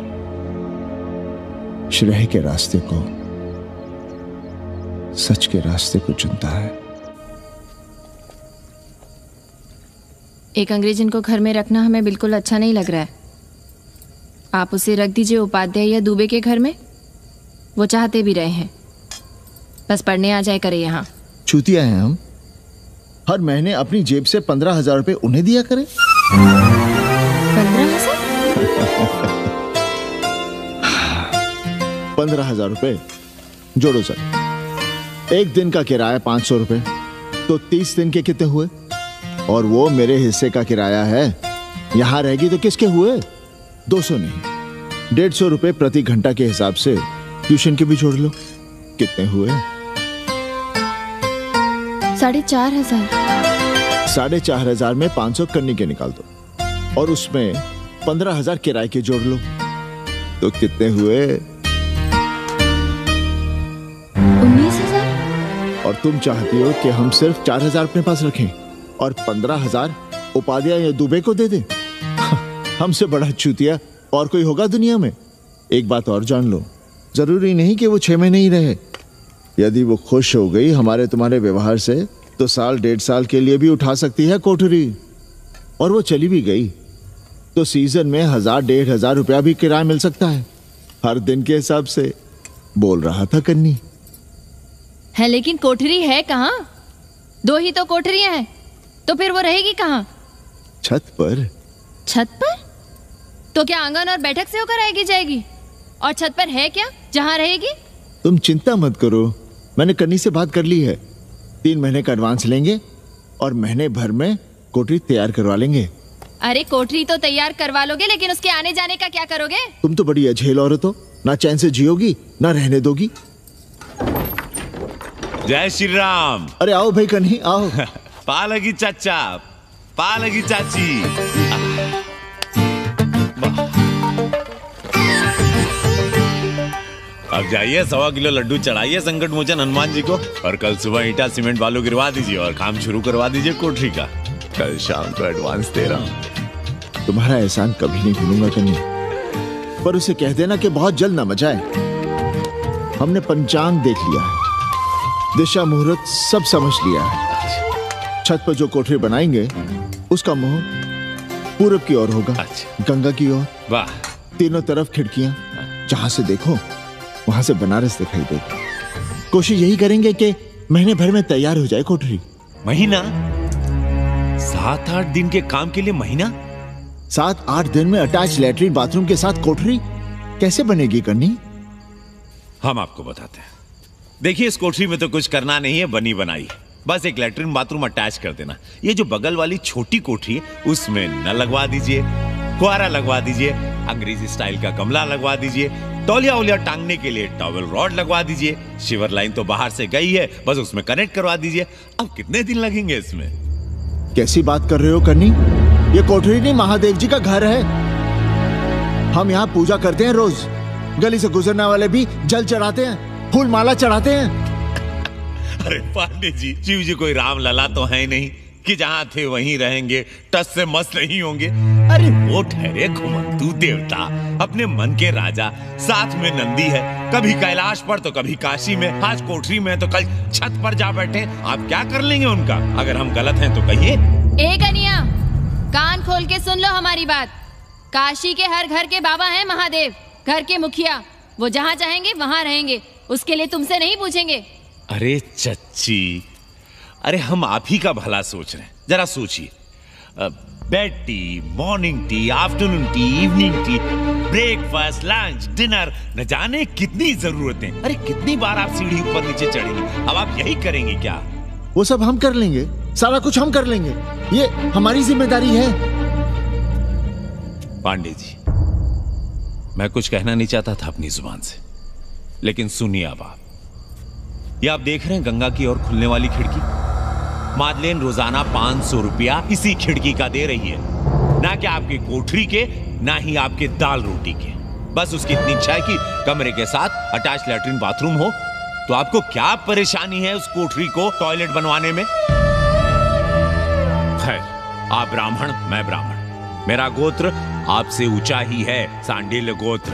श्रेय के रास्ते को, सच के रास्ते को चुनता है। एक अंग्रेज इनको घर में रखना हमें बिल्कुल अच्छा नहीं लग रहा है। आप उसे रख दीजिए उपाध्याय या दुबे के घर में, वो चाहते भी रहे हैं, बस पढ़ने आ जाए करे यहाँ। चूतिया हैं हम, हर महीने अपनी जेब से पंद्रह हजार रुपये उन्हें दिया करें। पंद्रह हजार पंद्रह हजार रुपये जोड़ो सर। एक दिन का किराया पाँच सौ रुपये, तो तीस दिन के कितने हुए? और वो मेरे हिस्से का किराया है, यहाँ रहेगी तो किसके हुए? दो सौ नहीं, डेढ़ सौ रुपये प्रति घंटा के हिसाब से ट्यूशन के भी जोड़ लो, कितने हुए? साढ़े चार हजार। साढ़े चार हजार में पाँच सौ कन्नी के निकाल दो और उसमें पंद्रह हजार किराए के जोड़ लो, तो कितने हुए? उन्नीस हजार। और तुम चाहती हो कि हम सिर्फ चार हजार अपने पास रखें और पंद्रह हजार उपाध्याय या दुबे को दे दें? हमसे बड़ा चूतिया और कोई होगा दुनिया में? एक बात और जान लो, जरूरी नहीं कि वो छह महीने ही रहे। यदि वो खुश हो गई हमारे तुम्हारे व्यवहार से तो साल डेढ़ साल के लिए भी उठा सकती है कोठरी। और वो चली भी गई तो सीजन में हजार डेढ़ हजार रुपया भी किराया मिल सकता है, हर दिन के हिसाब से। बोल रहा था कन्नी है, लेकिन कोठरी है कहाँ? दो ही तो कोठरियां हैं, तो फिर वो रहेगी कहाँ? छत पर। छत पर? तो क्या आंगन और बैठक से होकर आएगी जाएगी? और छत पर है क्या जहाँ रहेगी? तुम चिंता मत करो, मैंने कन्नी से बात कर ली है। तीन महीने का एडवांस लेंगे और महीने भर में कोठरी तैयार करवा लेंगे। अरे कोठरी तो तैयार करवा लोगे, लेकिन उसके आने जाने का क्या करोगे? तुम तो बड़ी अझेल औरत हो, ना चैन से जियोगी ना रहने दोगी। जय श्री राम। अरे आओ भाई कन्ही आओ। पालगी चाचा, पालगी चाची। अब जाइए सवा किलो लड्डू चढ़ाइए संकट मोचन हनुमान जी को, और कल सुबह ईटा सीमेंट बालू गिरवा दीजिए और काम शुरू करवा दीजिए कोठरी का। कल शाम को एडवांस दे रहा हूँ। तुम्हारा एहसान कभी नहीं भूलूंगा कन्हैया, पर उसे कह देना कि बहुत जल्द ना मचाए। हमने पंचांग देख लिया है, दिशा मुहूर्त सब समझ लिया है। छत पर जो कोठरी बनाएंगे उसका मुंह पूरब की ओर होगा, गंगा की ओर। वाह। तीनों तरफ खिड़कियाँ, जहाँ से देखो वहां से बनारस दिखाई देगा। कोशिश यही करेंगे कि महीने भर में तैयार हो जाए कोठरी। महीना? सात आठ दिन के काम के लिए महीना? सात आठ दिन में अटैच लैट्रिन बाथरूम के साथ कोठरी कैसे बनेगी करनी? हम आपको बताते हैं। देखिए इस कोठरी में तो कुछ करना नहीं है, बनी बनाई, बस एक लैट्रिन बाथरूम अटैच कर देना। ये जो बगल वाली छोटी कोठरी है उसमें नल लगवा दीजिए, फुहारा लगवा दीजिए, अंग्रेजी स्टाइल का गमला लगवा दीजिए, तौलिया उलिया टांगने के लिए टॉवल रॉड लगवा दीजिए, शिवर लाइन तो बाहर से गई है, बस उसमें कनेक्ट करवा दीजिए। अब कितने दिन लगेंगे इसमें? कैसी बात कर रहे हो करनी? ये कोठरी नहीं महादेव जी का घर है। हम यहाँ पूजा करते हैं रोज, गली से गुजरने वाले भी जल चढ़ाते हैं, फूल माला चढ़ाते हैं। अरे पांडे जी, शिव जी कोई राम लला तो है नहीं कि जहाँ थे वहीं रहेंगे, टस से मस नहीं होंगे। अरे वो ठहरे घुमंतू देवता, अपने मन के राजा। साथ में नंदी है, कभी कैलाश पर तो कभी काशी में, आज कोठरी में तो कल छत पर जा बैठे। आप क्या कर लेंगे उनका? अगर हम गलत हैं तो कहिए। ए कन्हैया, कान खोल के सुन लो हमारी बात। काशी के हर घर के बाबा हैं महादेव, घर के मुखिया। वो जहाँ चाहेंगे वहाँ रहेंगे, उसके लिए तुमसे नहीं पूछेंगे। अरे चच्ची, अरे हम आप ही का भला सोच रहे हैं, जरा सोचिए। Bed tea, morning tea, afternoon tea, evening tea, breakfast, lunch, dinner, न जाने कितनी जरूरतें। अरे कितनी बार आप सीढ़ी ऊपर नीचे चढ़ेंगे, अब आप यही करेंगे क्या? वो सब हम कर लेंगे, सारा कुछ हम कर लेंगे, ये हमारी जिम्मेदारी है। पांडे जी, मैं कुछ कहना नहीं चाहता था अपनी जुबान से, लेकिन सुनिए अब आप। ये आप देख रहे हैं गंगा की ओर खुलने वाली खिड़की? मादलेन रोजाना पांच सौ रुपया इसी खिड़की का दे रही है, ना कि आपकी कोठरी के, ना ही आपके दाल रोटी के। बस उसकी इतनी इच्छा है कि कमरे के साथ अटैच लैट्रिन बाथरूम हो। तो आपको क्या परेशानी है उस कोठरी को टॉयलेट बनवाने में? खैर, आप ब्राह्मण, मैं ब्राह्मण, मेरा गोत्र आपसे ऊंचा ही है, सांडिल्य गोत्र।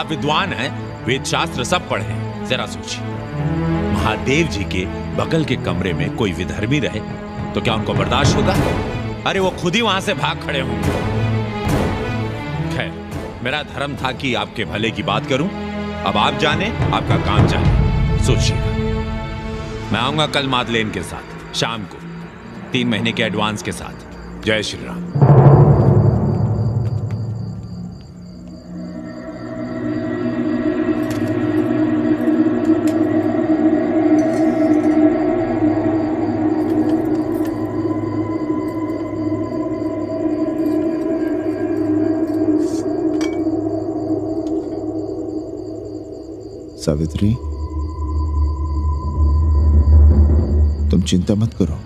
आप विद्वान हैं, वेद शास्त्र सब पढ़े हैं। जरा सोचिए, महादेव जी के बगल के कमरे में कोई विधर्मी रहे तो क्या उनको बर्दाश्त होगा? अरे वो खुद ही वहां से भाग खड़े होंगे। खैर, मेरा धर्म था कि आपके भले की बात करूं। अब आप जाने, आपका काम जाने। सोचिएगा, मैं आऊंगा कल मादलेन के साथ शाम को, तीन महीने के एडवांस के साथ। जय श्री राम। सावित्री, तुम चिंता मत करो,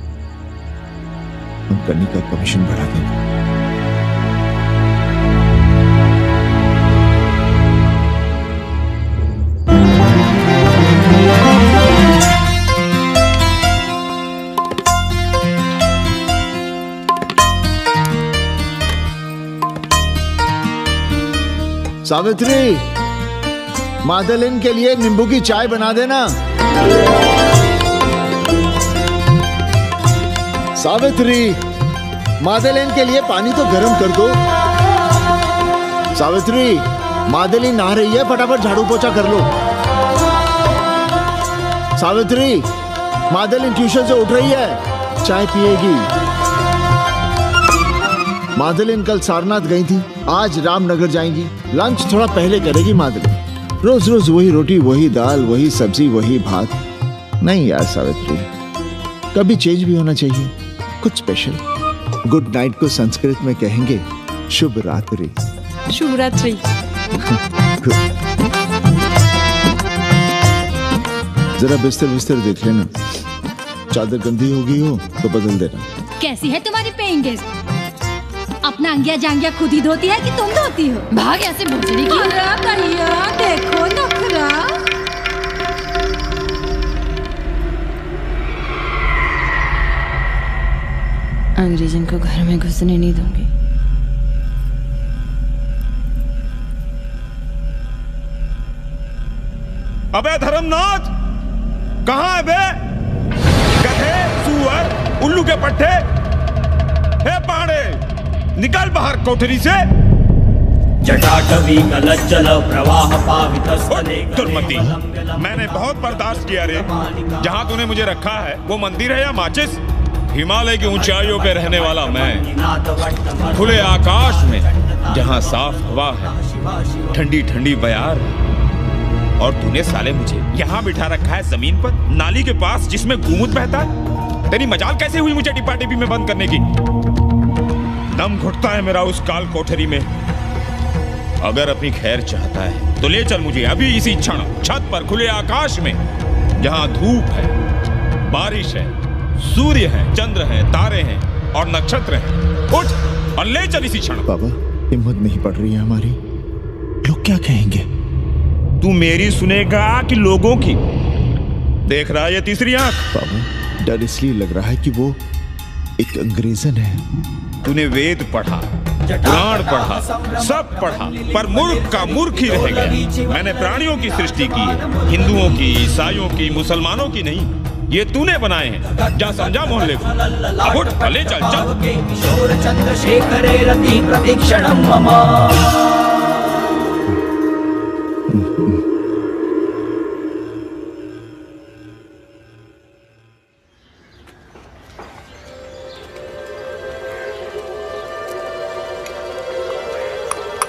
हम करनी का कमीशन बढ़ा देंगे। सावित्री, मादलिन के लिए नींबू की चाय बना देना। सावित्री, मादलिन के लिए पानी तो गर्म कर दो। सावित्री, मादलिन नहा रही है, फटाफट झाड़ू पोछा कर लो। सावित्री, मादलिन ट्यूशन से उठ रही है, चाय पिएगी। मादलिन कल सारनाथ गई थी, आज रामनगर जाएंगी। लंच थोड़ा पहले करेगी मादलिन। रोज रोज वही रोटी, वही दाल, वही सब्जी, वही भात। नहीं यार सावित्री, कभी चेंज भी होना चाहिए, कुछ स्पेशल। गुड नाइट को संस्कृत में कहेंगे शुभ रात्रि। शुभ रात्रि। जरा बिस्तर बिस्तर देख लेना, चादर गंदी हो गई हो तो बदल देना। कैसी है तुम्हारी पेइंग गेस्ट? अपना अंगिया जांगिया खुद ही धोती है कि तुम धोती हो? भाग ऐसे भोजरी की। देखो नखरा। अंग्रेजन को घर में घुसने नहीं दूंगी। अबे धर्मनाथ, कहाँ है बे? गधे, सुअर, उल्लू के पट्टे, हे पाड़े, निकल बाहर कोठरी से। जटाटवी गलजल प्रवाह पावितस्तले। दुर्मति, मैंने बहुत बर्दाश्त किया रे। जहाँ तूने मुझे रखा है वो मंदिर है या माचिस? हिमालय की ऊंचाइयों पे रहने वाला मैं, खुले आकाश में, जहाँ साफ हवा है, ठंडी ठंडी बयार है, और तूने साले मुझे यहाँ बिठा रखा है जमीन पर, नाली के पास जिसमें गोमूत्र बहता है। तेरी मजाल कैसे हुई मुझे टिपा टिपी में बंद करने की? दम घुटता है मेरा उस काल कोठरी में। अगर अपनी खैर चाहता है तो ले चल मुझे अभी इसी क्षण छत पर, खुले आकाश में, जहां धूप है, बारिश है, सूर्य है, चंद्र है, तारे हैं और नक्षत्र हैं। उठ और ले चल इसी क्षण। बाबा, हिम्मत नहीं पड़ रही है हमारी, लोग क्या कहेंगे? तू मेरी सुनेगा कि लोगों की? देख रहा है ये तीसरी आंख। बाबा, डर इसलिए लग रहा है कि वो एक अंग्रेजन है। तूने वेद पढ़ा, पुराण पढ़ा, सब पढ़ा, पर मूर्ख का मूर्ख ही रह गया। मैंने प्राणियों की सृष्टि की है, हिंदुओं की, ईसाइयों की, मुसलमानों की नहीं। ये तूने बनाए हैं, जा समझा मोहल्ले को। अब उठ, भले चल चल।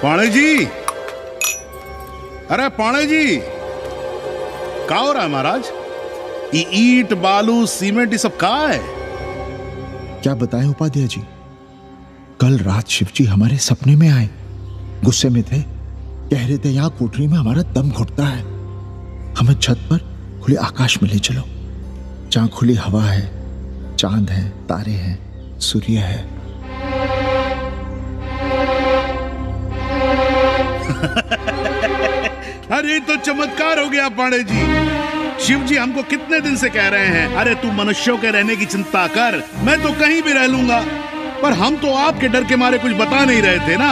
पाणे जी, अरे पाणे जी, क्या हो रहा है महाराज? ये ईट, बालू, सीमेंट, ये सब का है? क्या बताएं उपाध्याय जी, कल रात शिवजी हमारे सपने में आए, गुस्से में थे, कह रहे थे यहाँ कोठरी में हमारा दम घुटता है, हमें छत पर खुले आकाश में ले चलो, जहाँ खुली हवा है, चांद है, तारे हैं, सूर्य है। यार ये तो चमत्कार हो गया पांडे जी। शिव जी हमको कितने दिन से कह रहे हैं अरे तू मनुष्यों के रहने की चिंता कर, मैं तो कहीं भी रह लूंगा, पर हम तो आपके डर के मारे कुछ बता नहीं रहे थे ना।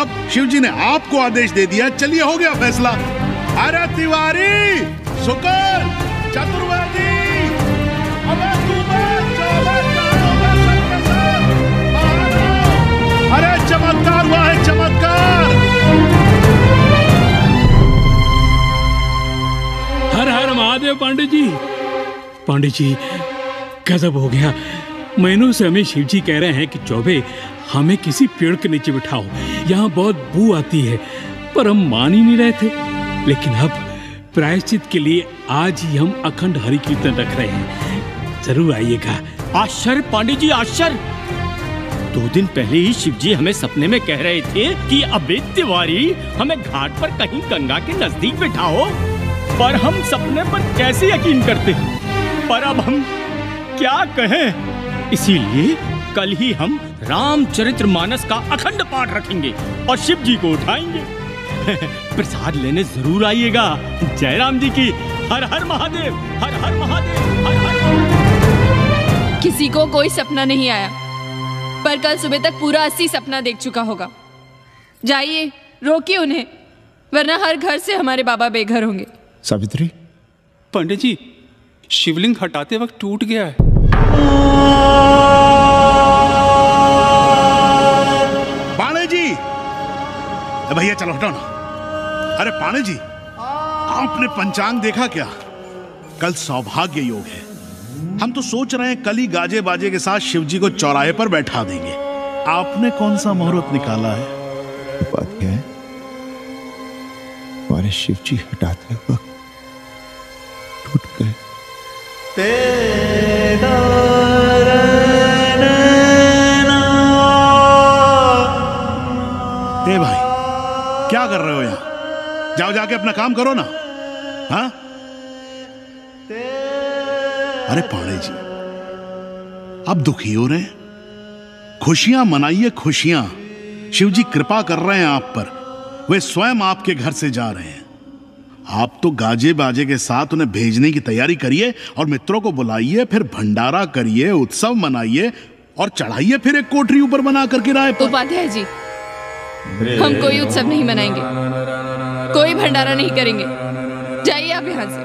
अब शिव जी ने आपको आदेश दे दिया, चलिए हो गया फैसला। अरे तिवारी, सुकर, चतुर्वेदी, अरे चमत्कार हुआ है चमत्कार। हर हर महादेव। पांडे जी, पांडे जी गजब हो गया। महीनों से हमें शिव जी कह रहे हैं कि चौबे हमें किसी पेड़ के नीचे बिठाओ, यहाँ बहुत बू आती है, पर हम मान ही नहीं रहे थे। लेकिन अब प्रायश्चित के लिए आज ही हम अखंड हरि कीर्तन रख रहे हैं, जरूर आइएगा। आश्चर्य पांडे जी, आश्चर्य। दो दिन पहले ही शिवजी हमें सपने में कह रहे थे कि अबे तिवारी हमें घाट पर कहीं गंगा के नजदीक बिठाओ, पर हम सपने पर कैसे यकीन करते हैं। पर अब हम क्या कहें, इसीलिए कल ही हम रामचरितमानस का अखंड पाठ रखेंगे और शिवजी को उठाएंगे। प्रसाद लेने जरूर आइएगा। जय राम जी की। हर हर महादेव, हर हर महादेव, हर हर महादेव। किसी को कोई सपना नहीं आया, पर कल सुबह तक पूरा अस्सी सपना देख चुका होगा। जाइए, रोकिए उन्हें, वरना हर घर से हमारे बाबा बेघर होंगे। सावित्री। पंडित जी, शिवलिंग हटाते वक्त टूट गया है। पांडे जी, भैया चलो हटाओ ना। अरे पांडे जी, आपने पंचांग देखा क्या? कल सौभाग्य योग है। हम तो सोच रहे हैं कल ही गाजे बाजे के साथ शिवजी को चौराहे पर बैठा देंगे। आपने कौन सा मुहूर्त निकाला है? बात क्या है, हमारे शिवजी हटाते वक्त टूट गए। ए भाई, क्या कर रहे हो यहाँ? जाओ जाके अपना काम करो ना। हाँ, अरे पांडे जी, अब दुखी हो रहे हैं? खुशियां मनाइए, खुशियां। शिव जी कृपा कर रहे हैं आप पर, वे स्वयं आपके घर से जा रहे हैं। आप तो गाजे बाजे के साथ उन्हें भेजने की तैयारी करिए और मित्रों को बुलाइए, फिर भंडारा करिए, उत्सव मनाइए और चढ़ाइए फिर एक कोठरी ऊपर बना करके राय पर। उपाध्याय जी, हम कोई उत्सव नहीं मनाएंगे, कोई भंडारा नहीं करेंगे, जाइए आप यहाँ से।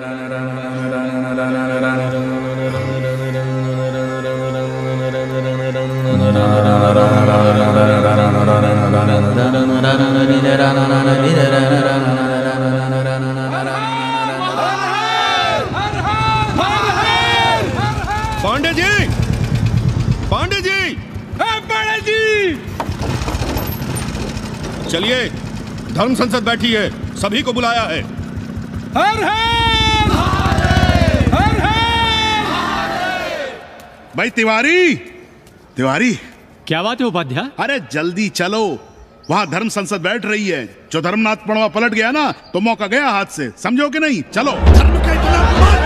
पांडे जी, पांडे जी, पांडे जी, चलिए, धर्म संसद बैठी है, सभी को बुलाया है। हर हर हर हर। भाई तिवारी, तिवारी। क्या बात है उपाध्याय? अरे जल्दी चलो, वहाँ धर्म संसद बैठ रही है। जो धर्मनाथ पड़वा पलट गया ना, तो मौका गया हाथ से, समझो कि नहीं? चलो। धर्म का इतना मत,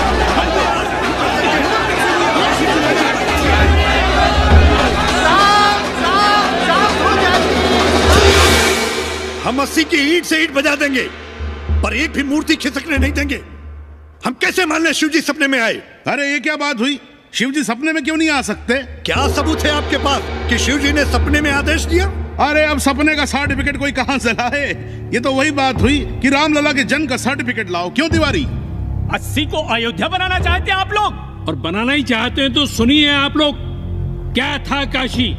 हम अस्सी की ईंट से ईंट बजा देंगे, पर एक भी मूर्ति खिसकने नहीं देंगे। हम कैसे मान लें शिवजी सपने में आए? अरे ये क्या बात हुई? शिवजी सपने में क्यों नहीं आ सकते? क्या सबूत है आपके पास कि शिवजी ने सपने में आदेश दिया? अरे अब सपने का सर्टिफिकेट कोई कहां से लाए? ये तो वही बात हुई कि रामलला के जन्म का सर्टिफिकेट लाओ। क्यों तिवारी? अस्सी को अयोध्या बनाना चाहते हैं आप लोग, और बनाना ही चाहते हैं तो सुनिए आप लोग, क्या था काशी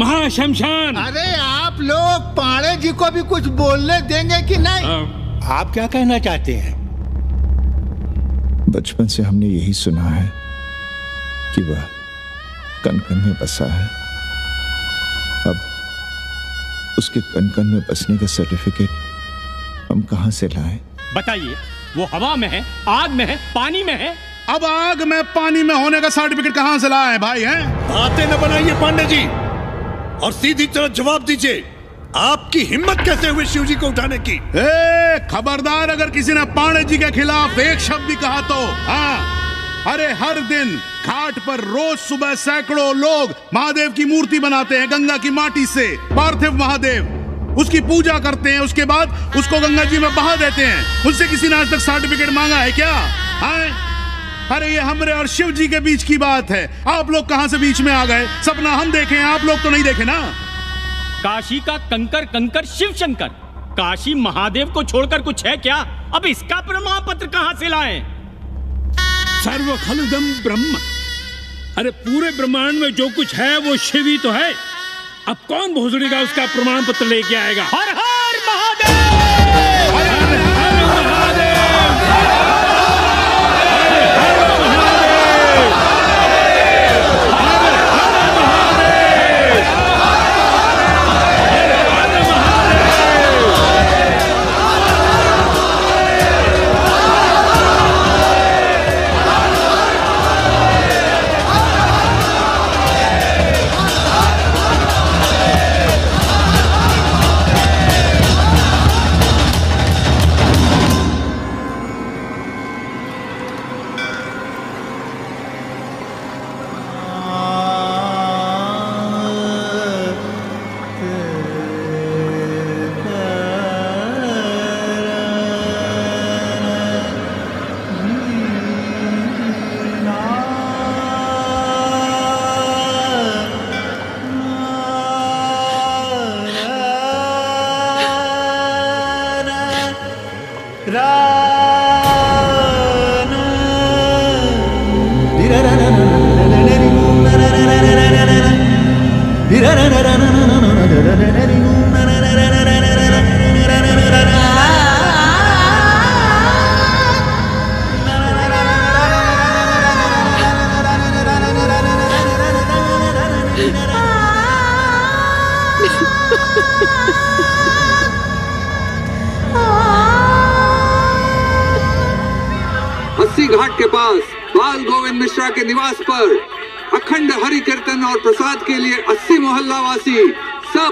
महाशमशान। अरे आप लोग पांडे जी को भी कुछ बोलने देंगे कि नहीं? आ, आप क्या कहना चाहते हैं? बचपन से हमने यही सुना है कि वह कनकन में बसा है। अब उसके कनकन में बसने का सर्टिफिकेट हम कहां से लाएं? बताइए, वो हवा में है, आग में है, पानी में है। अब आग में पानी में होने का सर्टिफिकेट कहां से लाए भाई? हैं बातें न बनाइए पांडे जी, और सीधी तरह जवाब दीजिए, आपकी हिम्मत कैसे हुई शिव जी को उठाने की? ए, खबरदार, अगर किसी ने पांडे जी के खिलाफ एक शब्द भी कहा तो। हाँ, अरे हर दिन घाट पर रोज सुबह सैकड़ों लोग महादेव की मूर्ति बनाते हैं गंगा की माटी से, पार्थिव महादेव। उसकी पूजा करते हैं, उसके बाद उसको गंगा जी में बहा देते हैं। मुझसे किसी ने आज तक सर्टिफिकेट मांगा है क्या? आए? अरे ये हमरे और शिव जी के बीच की बात है, आप लोग कहां से बीच में आ गए? सपना हम देखे हैं, आप लोग तो नहीं देखे ना। काशी का कंकर कंकर शिव शंकर, काशी महादेव को छोड़कर कुछ है क्या? अब इसका प्रमाण पत्र कहां से लाएं? सर्व खलुदम ब्रह्म, अरे पूरे ब्रह्मांड में जो कुछ है वो शिव ही तो है। अब कौन भोसड़ेगा उसका प्रमाण पत्र लेके आएगा? हर हर महादेव, हर हर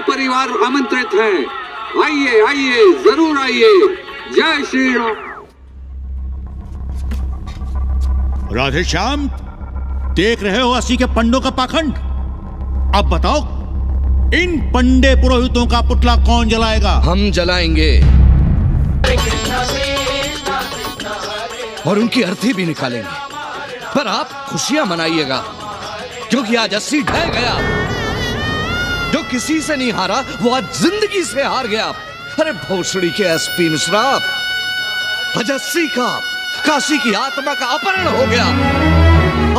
परिवार आमंत्रित हैं, आइए आइए जरूर आइए। जय श्री राम। राधे श्याम, देख रहे हो अस्सी के पंडों का पाखंड। अब बताओ इन पंडे पुरोहितों का पुतला कौन जलाएगा? हम जलाएंगे और उनकी अर्थी भी निकालेंगे, पर आप खुशियां मनाइएगा क्योंकि आज अस्सी ढह गया। जो किसी से नहीं हारा वो आज जिंदगी से हार गया। अरे भोसड़ी के एसपी मिश्रा, भजस्सी का काशी की आत्मा का अपहरण हो गया।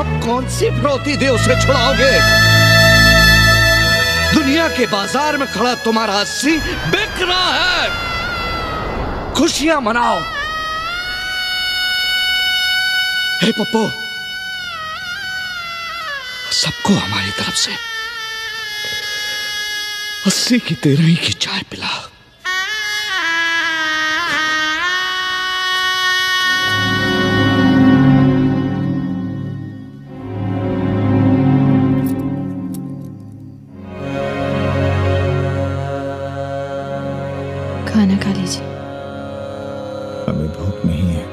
अब कौन सी प्रौति देव से छुड़ाओगे? दुनिया के बाजार में खड़ा तुम्हारा अस्सी बिक रहा है। खुशियां मनाओ। हे पप्पू, सबको हमारी तरफ से अस्सी की तेरहवीं की चाय पिला। खाना खा लीजिए। हमें भूख नहीं है।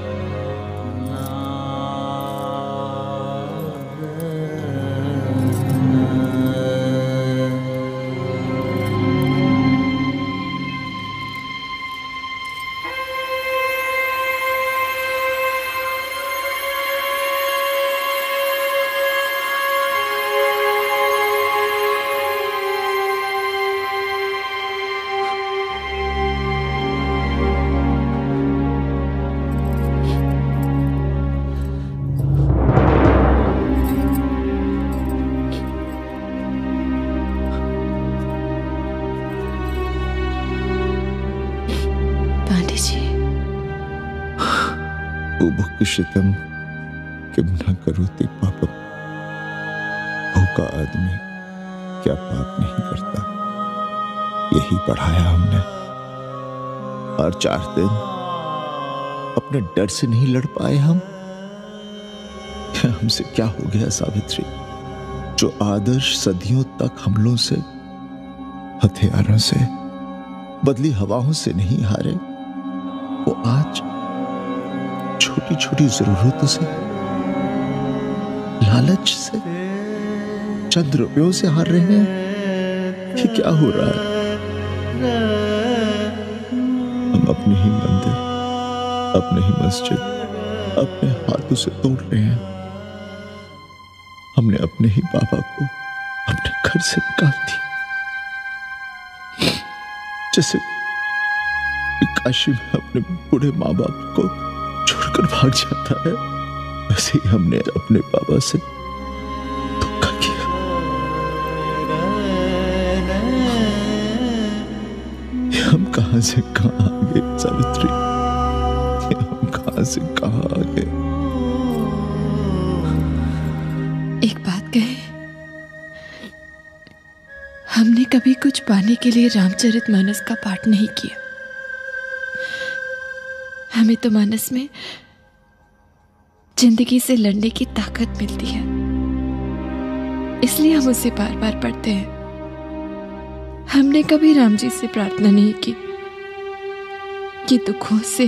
शितम किम ना करो ते पाप, भूखा आदमी क्या पाप नहीं करता। यही पढ़ाया हमने। और चार दिन अपने डर से नहीं लड़ पाए हम। हमसे क्या हो गया सावित्री, जो आदर्श सदियों तक हमलों से, हथियारों से, बदली हवाओं से नहीं हारे, वो आज छोटी छोटी जरूरतों से, लालच से, चंद रुपयों से हार रहे हैं। ये क्या हो रहा है? अपने ही मंदिर, अपने ही मस्जिद अपने हाथों से तोड़ रहे हैं। हमने अपने ही बाबा को अपने घर से निकाल दिया, जैसे काशी में अपने बूढ़े माँ बाप को छोड़कर भाग जाता है, वैसे ही हमने अपने बाबा से धोखा किया। ये हम कहां से कहां आ गए सावित्री, ये हम कहां से कहां आ गए। एक बात कहे, हमने कभी कुछ पाने के लिए रामचरितमानस का पाठ नहीं किया। हमें तो मानस में जिंदगी से लड़ने की ताकत मिलती है, इसलिए हम उसे बार बार पढ़ते हैं। हमने कभी राम जी से प्रार्थना नहीं की कि दुखों से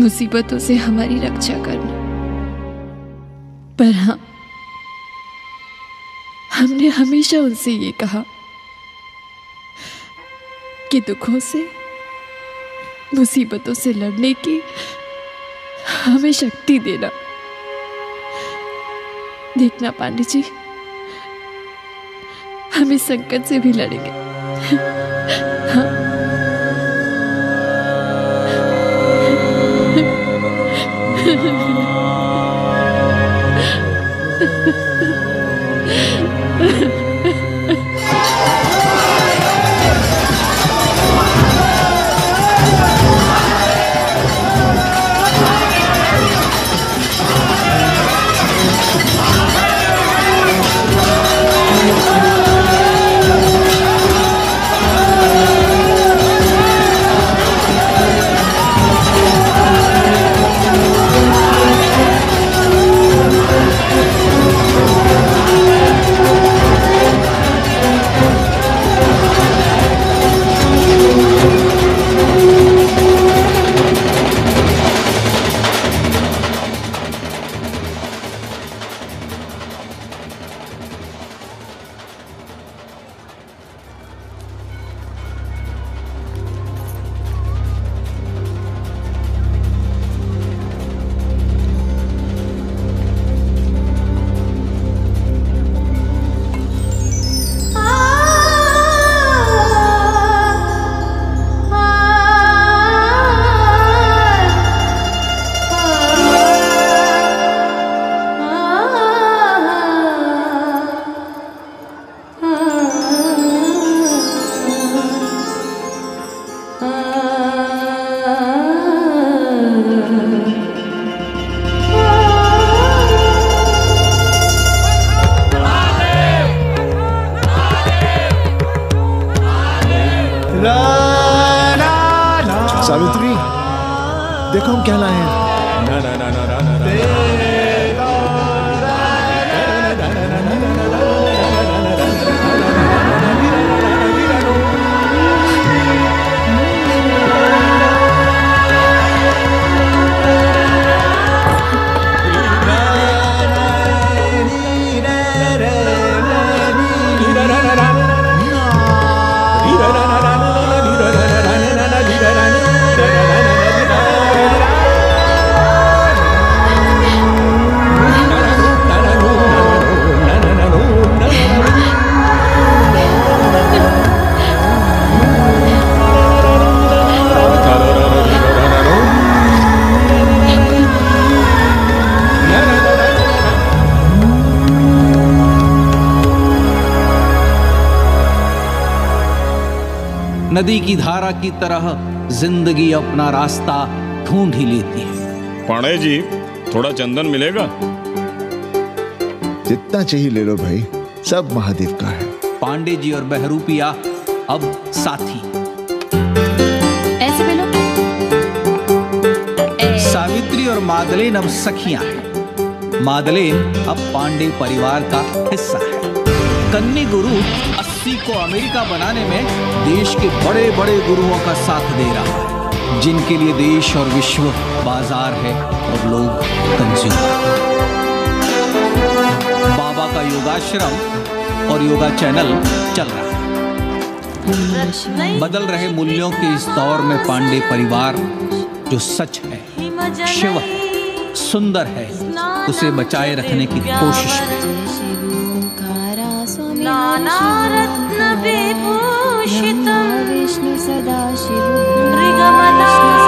मुसीबतों से हमारी रक्षा करना, पर हाँ हमने हमेशा उनसे ये कहा कि दुखों से मुसीबतों से लड़ने की हमें शक्ति देना। देखना पांडे जी, हम इस संकट से भी लड़ेंगे। हाँ। नदी की धारा की तरह जिंदगी अपना रास्ता ढूंढ ही लेती है। पांडे जी, थोड़ा चंदन मिलेगा? जितना चाहिए ले लो भाई, सब महादेव का है। पांडे जी और बहरूपिया अब साथी। ऐसे मिलो। सावित्री और मादलेन अब सखियां हैं। मादलेन अब पांडे परिवार का हिस्सा है। कन्नी गुरु अस्सी को अमेरिका बनाने में देश के बड़े बड़े गुरुओं का साथ दे रहा है, जिनके लिए देश और विश्व बाजार है और लोग कंज्यूमर। बाबा का योगाश्रम और योगा चैनल चल रहा है। बदल रहे मूल्यों के इस दौर में पांडे परिवार जो सच है, शिव है, सुंदर है, उसे बचाए रखने की कोशिश है। नानारत्न विभूषितम विष्णु सदाशिव मृगमदा।